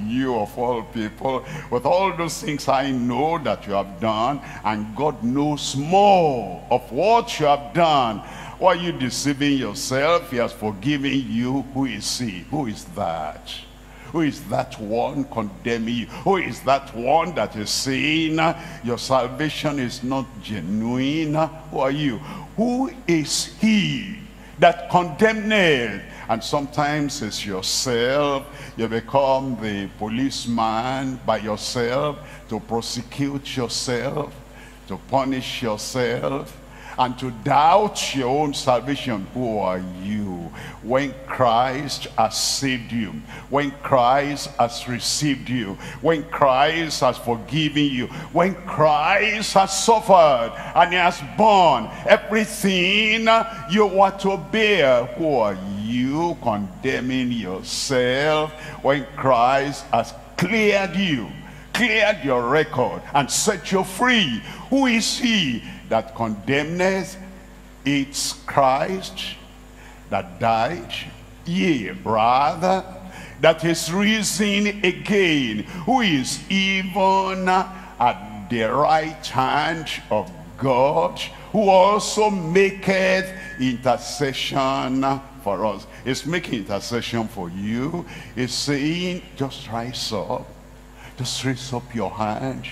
you of all people, with all those things I know that you have done, and God knows more of what you have done. Why are you deceiving yourself? He has forgiven you. Who is he? Who is that? Who is that one condemning you? Who is that one that is saying your salvation is not genuine? Who are you? Who is he that condemneth? And sometimes it's yourself. You become the policeman by yourself to prosecute yourself, to punish yourself, and to doubt your own salvation. Who are you? When Christ has saved you, when Christ has received you, when Christ has forgiven you, when Christ has suffered and he has borne everything you were to bear, who are you condemning yourself when Christ has cleared you, cleared your record and set you free? Who is he that condemneth? It's Christ that died, yea, rather, that is risen again, who is even at the right hand of God, who also maketh intercession for us. He's making intercession for you. He's saying, just rise up, just raise up your hand,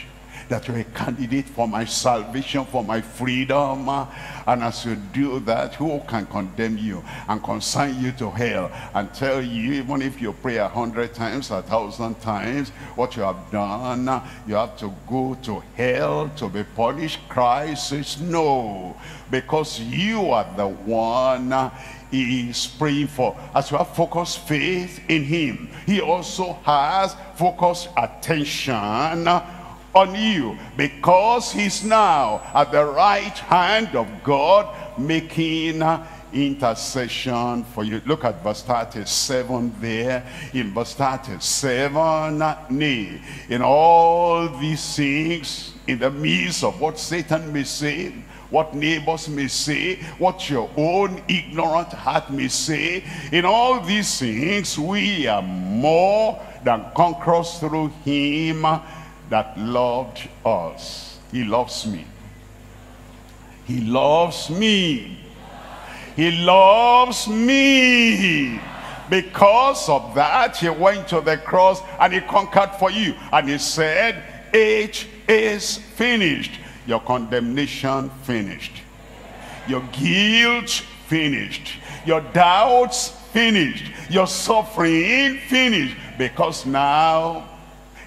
that you're a candidate for my salvation, for my freedom. And as you do that, who can condemn you and consign you to hell and tell you, even if you pray a hundred times, a thousand times, what you have done, you have to go to hell to be punished? Christ says no, because you are the one he is praying for. As you have focused faith in him, he also has focused attention on you, because he's now at the right hand of God making intercession for you. Look at verse thirty-seven there. In verse thirty-seven, nay, in all these things, in the midst of what Satan may say, what neighbors may say, what your own ignorant heart may say, in all these things we are more than conquerors through him that loved us. He loves me. He loves me. He loves me. Because of that, he went to the cross and he conquered for you. And he said, it is finished. Your condemnation finished. Your guilt finished. Your doubts finished. Your suffering finished. Because now,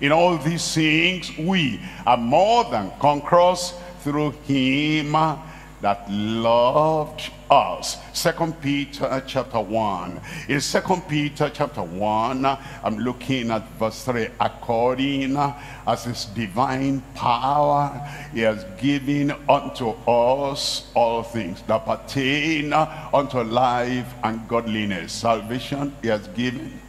in all these things, we are more than conquerors through him that loved us. Second Peter chapter one. In Second Peter chapter one, I'm looking at verse three. According as his divine power, he has given unto us all things that pertain unto life and godliness. Salvation he has given,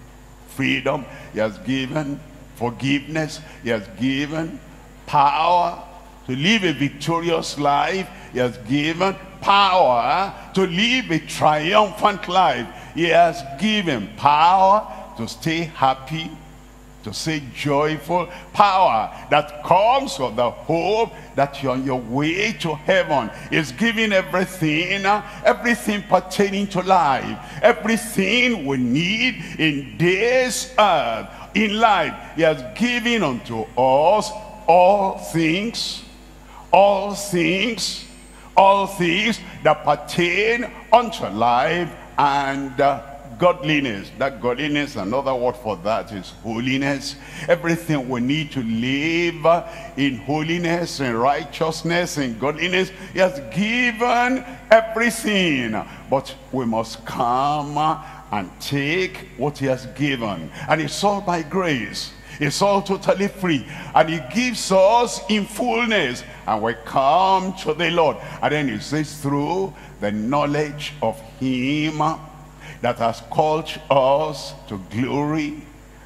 freedom, he has given forgiveness, he has given power to live a victorious life, he has given power to live a triumphant life, he has given power to stay happy, to stay joyful, power that comes of the hope that you're on your way to heaven. Is giving everything, everything pertaining to life, everything we need in this earth, in life. He has given unto us all things, all things, all things that pertain unto life and uh, godliness. That godliness, another word for that is holiness. Everything we need to live in holiness, in righteousness, in godliness, he has given everything. But we must come and take what he has given. And it's all by grace. It's all totally free. And he gives us in fullness. And we come to the Lord. And then he says, through the knowledge of him that has called us to glory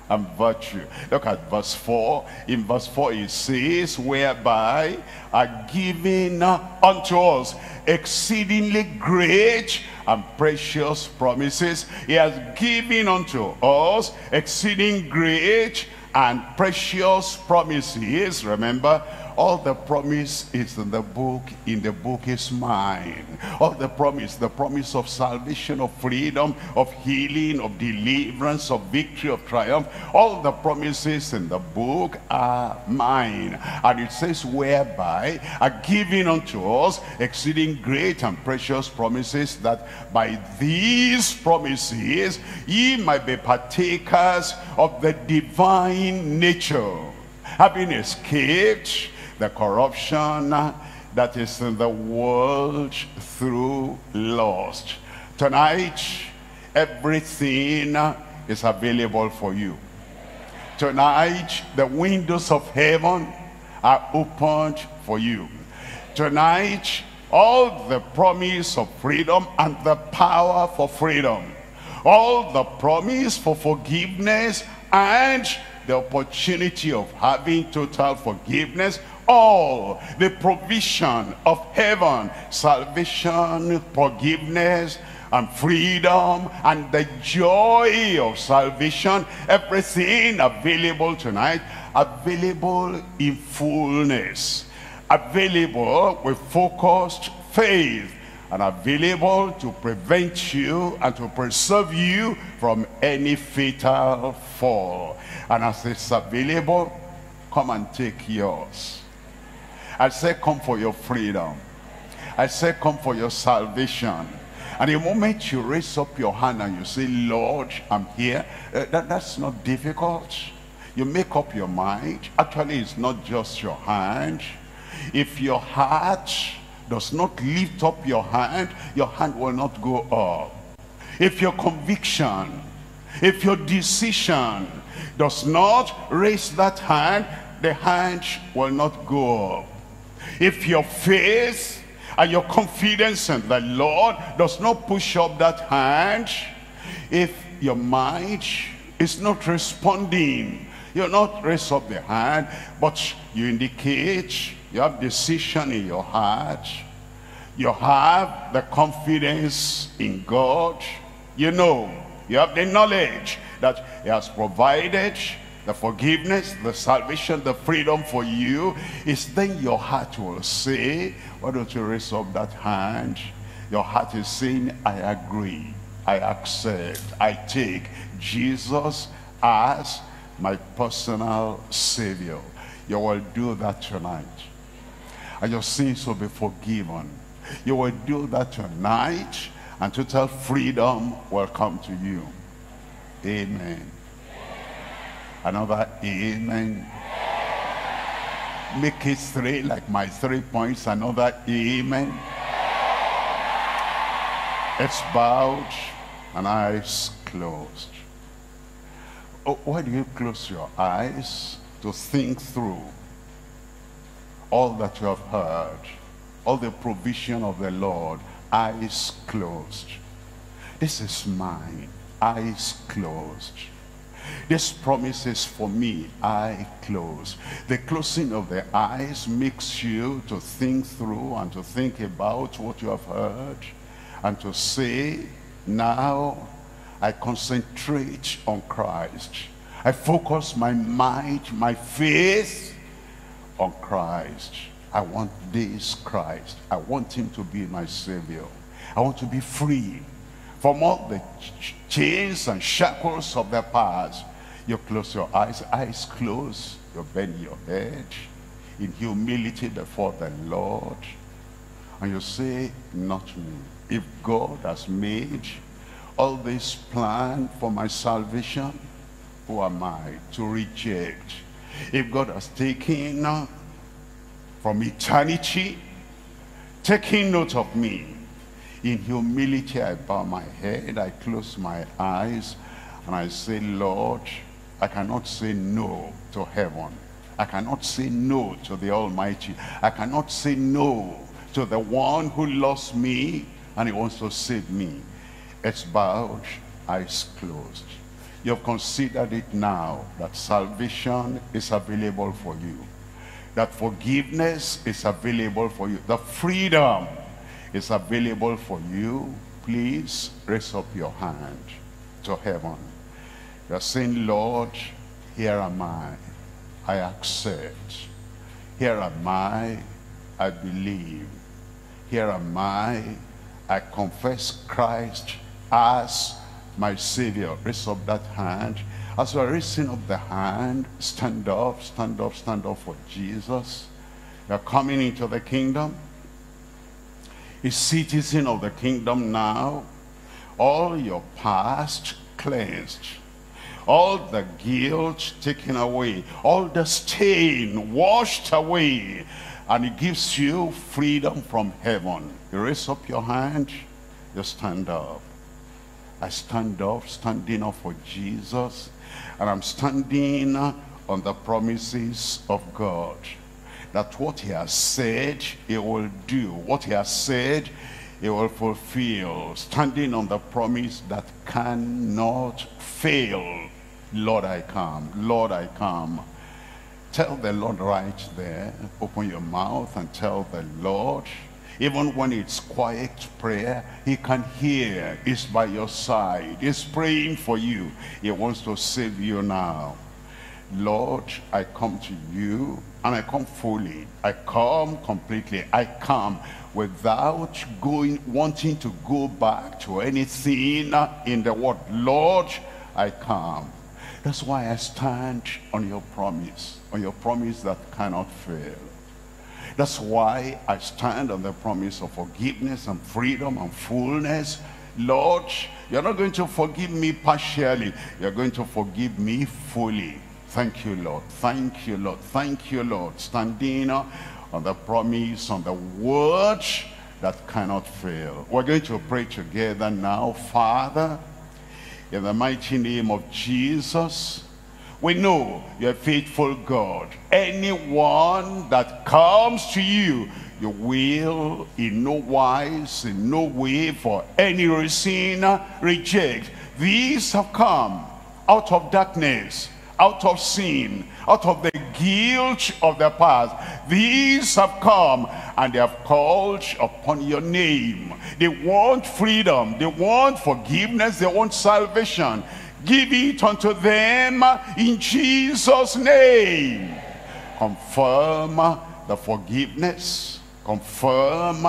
and virtue. Look at verse four. In verse four it says, whereby are given unto us exceedingly great and precious promises. He has given unto us exceeding great and precious promises. Remember, all the promise is in the book, in the book is mine. All the promise, the promise of salvation, of freedom, of healing, of deliverance, of victory, of triumph. All the promises in the book are mine. And it says, whereby are given unto us exceeding great and precious promises, that by these promises ye might be partakers of the divine nature, having escaped the corruption that is in the world through lust. Tonight, everything is available for you. Tonight, the windows of heaven are opened for you. Tonight, all the promise of freedom and the power for freedom, all the promise for forgiveness and the opportunity of having total forgiveness, all the provision of heaven, salvation, forgiveness, and freedom, and the joy of salvation, everything available tonight, available in fullness, available with focused faith, and available to prevent you and to preserve you from any fatal fall. And as it's available, come and take yours. I say, come for your freedom. I say, come for your salvation. And the moment you raise up your hand and you say, Lord, I'm here, uh, that, that's not difficult. You make up your mind. Actually, it's not just your hand. If your heart does not lift up your hand, your hand will not go up. If your conviction, if your decision does not raise that hand, the hand will not go up. If your faith and your confidence in the Lord does not push up that hand, if your mind is not responding, you'll not raise up the hand, but you indicate you have decision in your heart. You have the confidence in God. You know, you have the knowledge that he has provided the forgiveness, the salvation, the freedom for you. It's then your heart will say, why don't you raise up that hand? Your heart is saying, I agree, I accept, I take Jesus as my personal Savior. You will do that tonight. And your sins will be forgiven. You will do that tonight, and total freedom will come to you. Amen. Another amen. Make it three, like my three points. Another amen. It's bowed and eyes closed. Oh, why do you close your eyes? To think through all that you have heard, all the provision of the Lord. Eyes closed. This is mine. Eyes closed. This promise is for me. I close. The closing of the eyes makes you to think through and to think about what you have heard and to say, now I concentrate on Christ. I focus my mind, my faith on Christ. I want this Christ. I want him to be my Savior. I want to be free from all the chains and shackles of the past. You close your eyes, eyes closed. You bend your head in humility before the Lord. And you say, not me. If God has made all this plan for my salvation, who am I to reject? If God has taken from eternity, taking note of me, in humility, I bow my head, I close my eyes, and I say, Lord, I cannot say no to heaven. I cannot say no to the Almighty. I cannot say no to the one who loves me and he wants to save me. It's bowed, eyes closed. You have considered it now, that salvation is available for you, that forgiveness is available for you, the freedom is available for you. Please raise up your hand to heaven. You're saying, Lord, here am I, I accept. Here am I, I believe. Here am I, I confess Christ as my Savior. Raise up that hand. As you are raising up the hand, stand up, stand up, stand up for Jesus. You're coming into the kingdom. A citizen of the kingdom now. All your past cleansed, all the guilt taken away, all the stain washed away, and it gives you freedom from heaven. You raise up your hand, you stand up. I stand up, standing up for Jesus, and I'm standing on the promises of God, that what he has said, he will do. What he has said, he will fulfill. Standing on the promise that cannot fail. Lord, I come. Lord, I come. Tell the Lord right there. Open your mouth and tell the Lord. Even when it's quiet prayer, he can hear. He's by your side. He's praying for you. He wants to save you now. Lord, I come to you, and I come fully. I come completely. I come without going, wanting to go back to anything in the world. Lord, I come. That's why I stand on your promise, on your promise that cannot fail. That's why I stand on the promise of forgiveness and freedom and fullness. Lord, you're not going to forgive me partially. You're going to forgive me fully. Thank you, Lord. Thank you, Lord. Thank you, Lord. Standing on the promise, on the word that cannot fail. We're going to pray together now. Father, in the mighty name of Jesus, we know you're a faithful God. Anyone that comes to you, you will in no wise, in no way, for any reason, reject. These have come out of darkness, out of sin, out of the guilt of the past. These have come and they have called upon your name. They want freedom, they want forgiveness, they want salvation. Give it unto them in Jesus' name. Confirm the forgiveness, confirm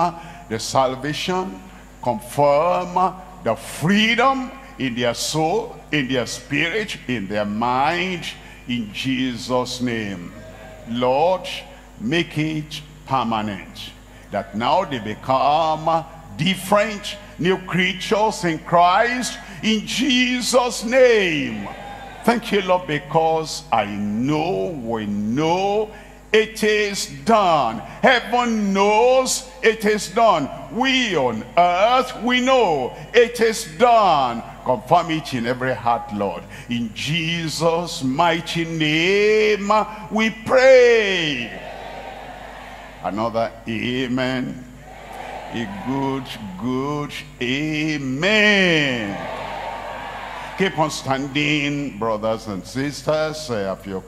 the salvation, confirm the freedom in their soul, in their spirit, in their mind, in Jesus' name. Lord, make it permanent, that now they become different, new creatures in Christ, in Jesus' name. Thank you, Lord, because I know, we know, it is done. Heaven knows it is done. We on earth, we know it is done. Confirm it in every heart, Lord. In Jesus' mighty name, we pray. Another amen. A good, good amen. Keep on standing, brothers and sisters. If you're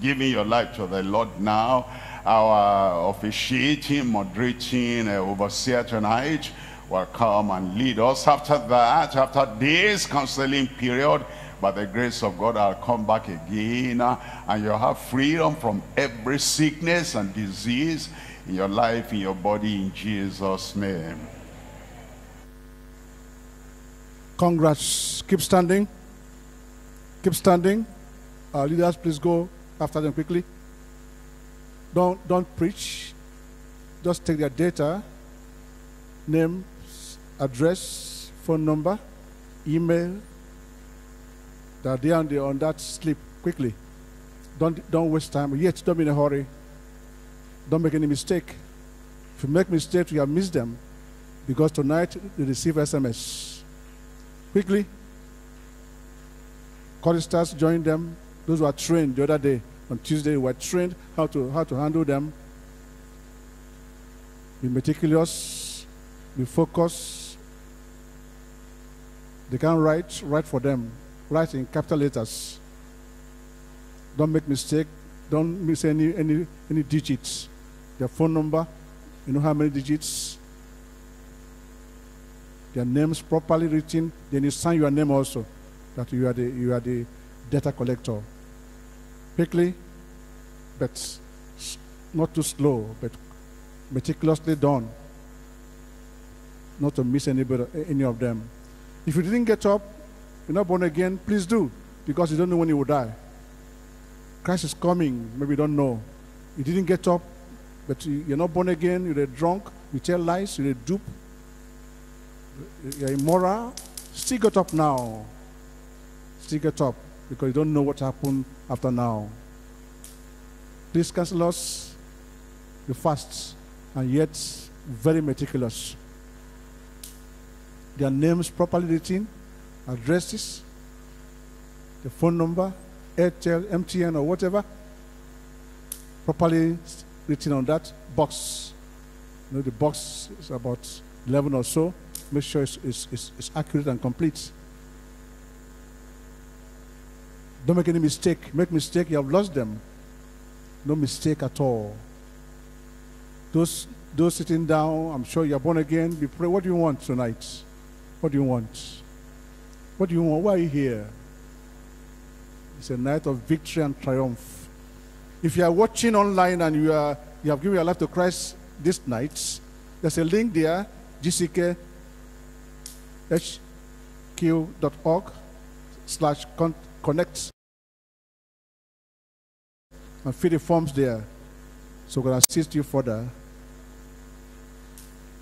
giving your life to the Lord now, our officiating, moderating uh, overseer tonight will come and lead us. After that, after this counseling period, by the grace of God, I'll come back again, uh, and you'll have freedom from every sickness and disease in your life, in your body, in Jesus' name. Congrats. Keep standing. Keep standing. Our leaders, please go after them quickly. Don't, don't preach. Just take their data, name, address, phone number, email. That they and they on that slip quickly. Don't, don't waste time. Yet, don't be in a hurry. Don't make any mistake. If you make mistakes, you have missed them. Because tonight, you receive S M S. Quickly. Choristers, join them. Those who are trained the other day, on Tuesday, we were trained how to, how to handle them. Be meticulous, be focused. They can write, write for them. Write in capital letters. Don't make mistake. Don't miss any, any, any digits. Their phone number, you know how many digits. Their names properly written. Then you sign your name also, that you are the, you are the data collector. Quickly, but not too slow, but meticulously done. Not to miss anybody, any of them. If you didn't get up, you're not born again, please do, because you don't know when you will die. Christ is coming, maybe you don't know. You didn't get up, but you're not born again, you're a drunk, you tell lies, you're a dupe, you're immoral. Still get up now. Still get up, because you don't know what happened after now. Please, counselors, you fast, and yet very meticulous. Their names properly written, addresses, the phone number, Airtel, M T N, or whatever, properly written on that box. You know, the box is about eleven or so. Make sure it's, it's, it's, it's accurate and complete. Don't make any mistake. Make mistake, you have lost them. No mistake at all. Those, those sitting down, I'm sure you're born again. Be pray. What do you want tonight? What do you want? What do you want? Why are you here? It's a night of victory and triumph. If you are watching online and you are you have given your life to Christ this night, there's a link there, gck hq dot org slash connect. And fill the forms there, so we can assist you further.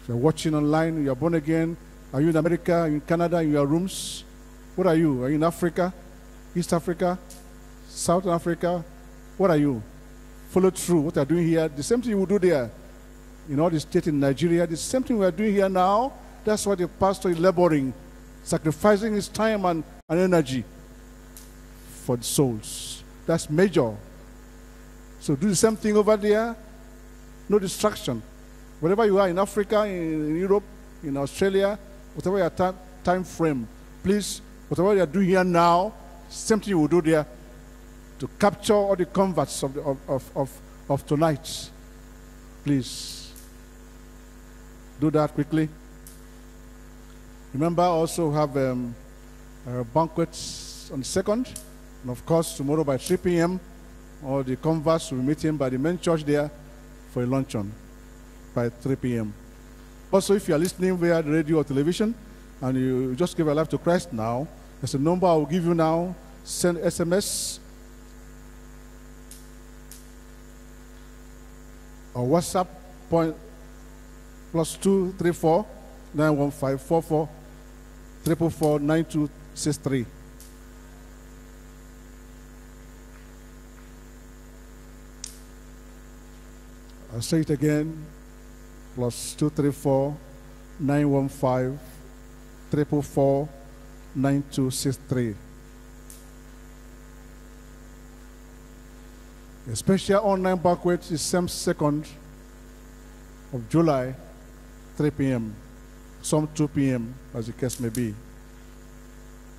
If you're watching online, you're born again, are you in America, are you in Canada, in your rooms? What are you? Are you in Africa, East Africa, South Africa? What are you? Follow through what you're doing here. The same thing you will do there. In all the state in Nigeria, the same thing we are doing here now. That's what the pastor is laboring, sacrificing his time and, and energy for the souls. That's major. So do the same thing over there. No distraction. Wherever you are, in Africa, in, in Europe, in Australia, whatever your ta time frame, please, whatever you are doing here now, same thing you will do there to capture all the converts of, the, of, of, of, of tonight. Please, do that quickly. Remember, also have um, uh, banquets on the second. And of course, tomorrow by three p m, all the converts will be meeting by the main church there for a luncheon by three p m Also, if you are listening via the radio or television, and you just give your life to Christ now, there's a number I will give you now. Send S M S or WhatsApp, point plus two three four nine one five four four triple four nine two six three. I'll say it again. Plus two three four nine one five triple four nine two six three. A special online banquet is same second of July, three p m, some two p m as the case may be.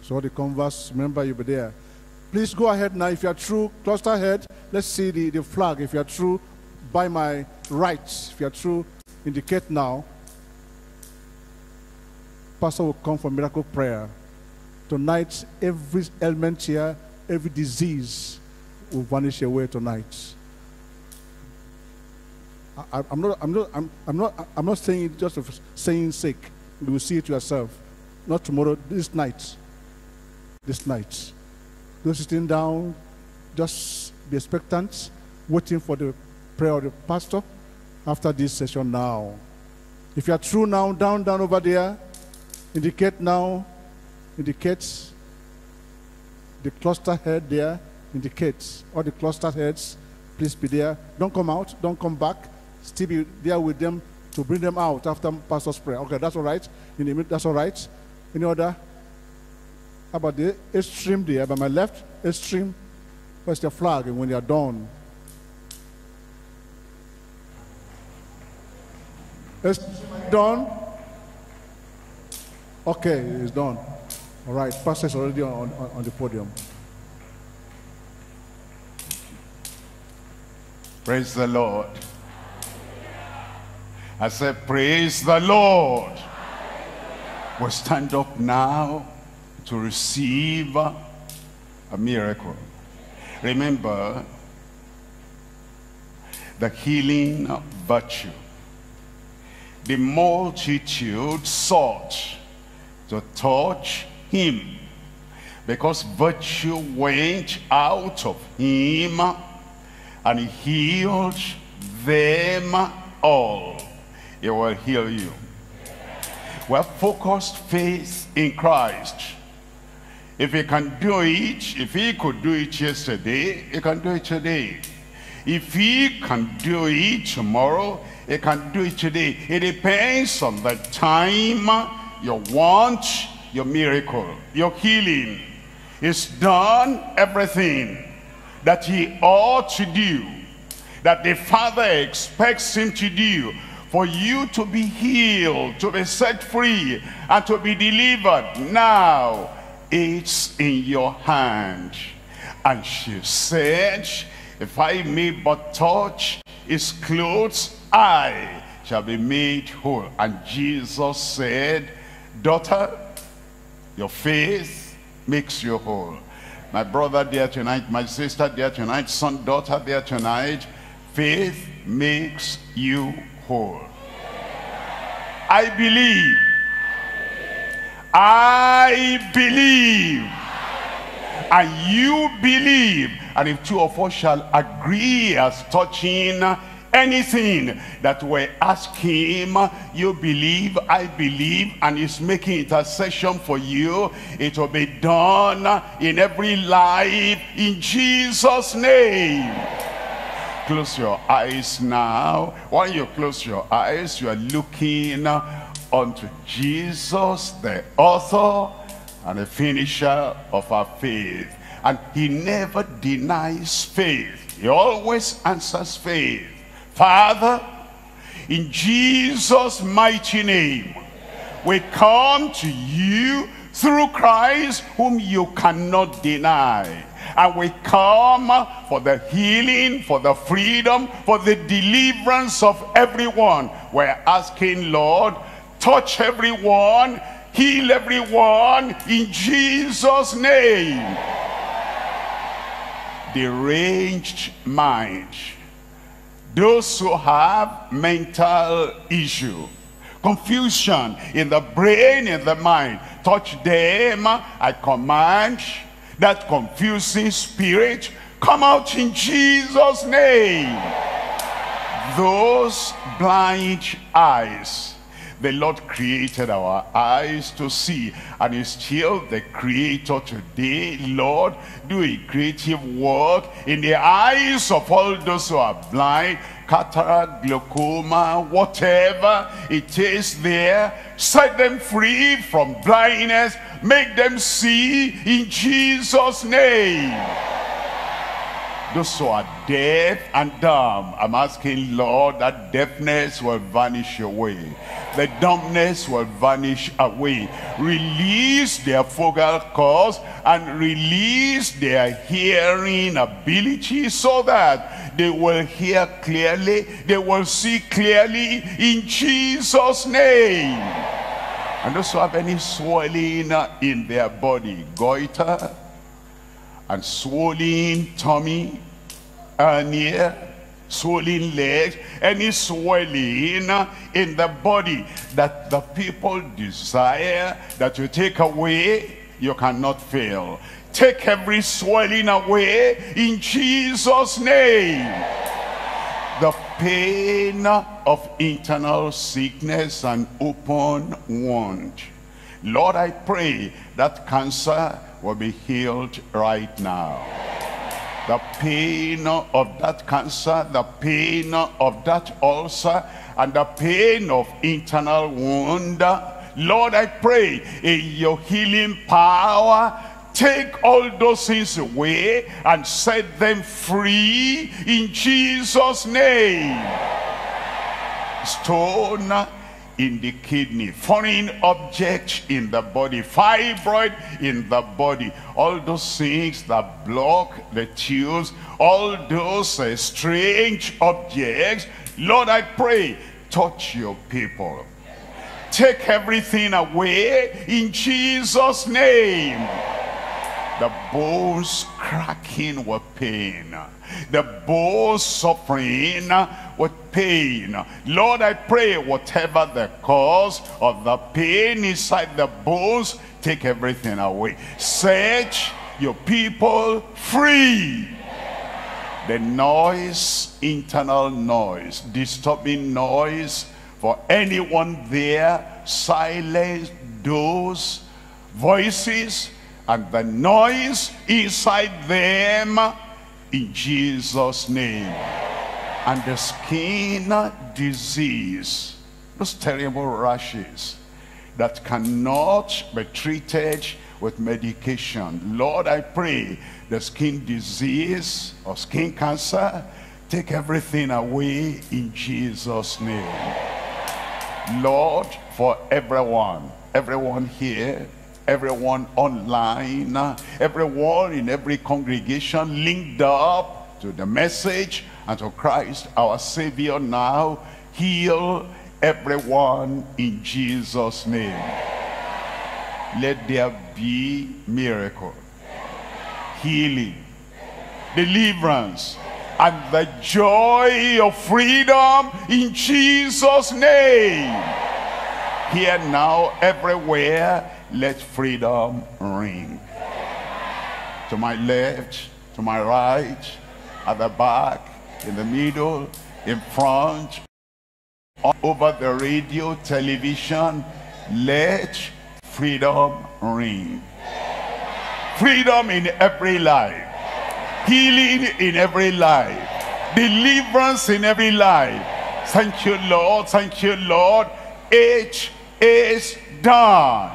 So the Converse member, you'll be there. Please go ahead now. If you are true, cluster ahead. Let's see the, the flag. If you are true, by my right. If you are true, indicate now. Pastor will come for miracle prayer. Tonight, every ailment here, every disease will vanish away tonight. I, I, I'm not, I'm not, I'm, I'm not, I'm not saying it just of saying sick. You will see it yourself. Not tomorrow, this night. This night. Those sitting down, just be expectant, waiting for the prayer of the pastor after this session now. If you are true now, down, down over there, indicate now, indicates the cluster head there, indicates all the cluster heads, please be there. Don't come out, don't come back, still be there with them to bring them out after pastor's prayer. Okay, that's all right. In the minute, that's all right. Any other? How about the extreme there, by my left, extreme, where's the flag when they are done? It's done? Okay, it's done. All right, pastor is already on, on, on the podium. Praise the Lord. I said, praise the Lord. We'll stand up now to receive a miracle. Remember the healing virtue. The multitude sought to touch him because virtue went out of him and he healed them all. He will heal you. We have focused faith in Christ. If he can do it, if he could do it yesterday, he can do it today. If he can do it tomorrow, he can do it today. It depends on the time you want your miracle, your healing. He's done everything that he ought to do, that the Father expects him to do, for you to be healed, to be set free, and to be delivered. Now it's in your hand. And she said, if I may but touch his clothes, I shall be made whole. And Jesus said, daughter, your faith makes you whole. My brother there tonight, my sister there tonight, son, daughter there tonight, faith makes you whole. I believe. I believe. And you believe. And if two of us shall agree as touching anything that we ask him, you believe, I believe, and he's making intercession for you, it will be done in every life in Jesus' name. Close your eyes now. While you close your eyes, you are looking unto Jesus, the author and the finisher of our faith. And he never denies faith. He always answers faith. Father, in Jesus' mighty name, we come to you through Christ, whom you cannot deny. And we come for the healing, for the freedom, for the deliverance of everyone. We're asking, Lord, touch everyone, heal everyone in Jesus' name. Deranged mind. Those who have mental issue, confusion in the brain, in the mind, touch them. I command that confusing spirit, come out in Jesus' name. Those blind eyes, the Lord created our eyes to see, and is still the creator today. Lord, do a creative work in the eyes of all those who are blind, cataract, glaucoma, whatever it is there. Set them free from blindness, make them see in Jesus' name. Those who are deaf and dumb, I'm asking, Lord, that deafness will vanish away. The dumbness will vanish away. Release their focal cords and release their hearing ability so that they will hear clearly, they will see clearly in Jesus' name. And those who have any swelling in their body, goiter, and swollen tummy, an ear, swollen legs, any swelling in the body that the people desire that you take away, you cannot fail. Take every swelling away in Jesus' name. The pain of internal sickness and open wound. Lord, I pray that cancer will be healed right now. The pain of that cancer, the pain of that ulcer, and the pain of internal wound, Lord, I pray in your healing power, take all those things away and set them free in Jesus' name. Stone in the kidney, foreign object in the body, fibroid in the body, all those things that block the tubes, all those uh, strange objects, Lord, I pray, touch your people. Take everything away in Jesus' name. The bones cracking with pain, the bones suffering with pain, Lord, I pray whatever the cause of the pain inside the bones, take everything away. Set your people free. The noise, internal noise, disturbing noise for anyone there, silence those voices and the noise inside them in Jesus' name. And the skin disease, those terrible rashes that cannot be treated with medication, Lord, I pray the skin disease or skin cancer, take everything away in Jesus' name. Lord, for everyone, everyone here, everyone online, everyone in every congregation linked up to the message and to Christ our Savior now, heal everyone in Jesus' name. Let there be miracle, healing, deliverance, and the joy of freedom in Jesus' name. Here, now, everywhere, let freedom ring. To my left, to my right, at the back, in the middle, in front, all over the radio, television, let freedom ring. Freedom in every life, healing in every life, deliverance in every life. Thank you, Lord. Thank you, Lord. It is done.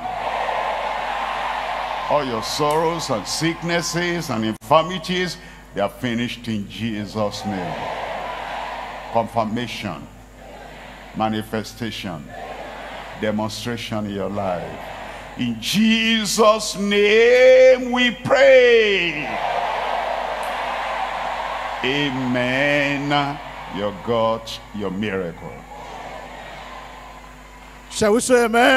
All your sorrows and sicknesses and infirmities, they are finished in Jesus' name. Confirmation, manifestation, demonstration in your life. In Jesus' name we pray. Amen. Your God, your miracle. Shall we say amen?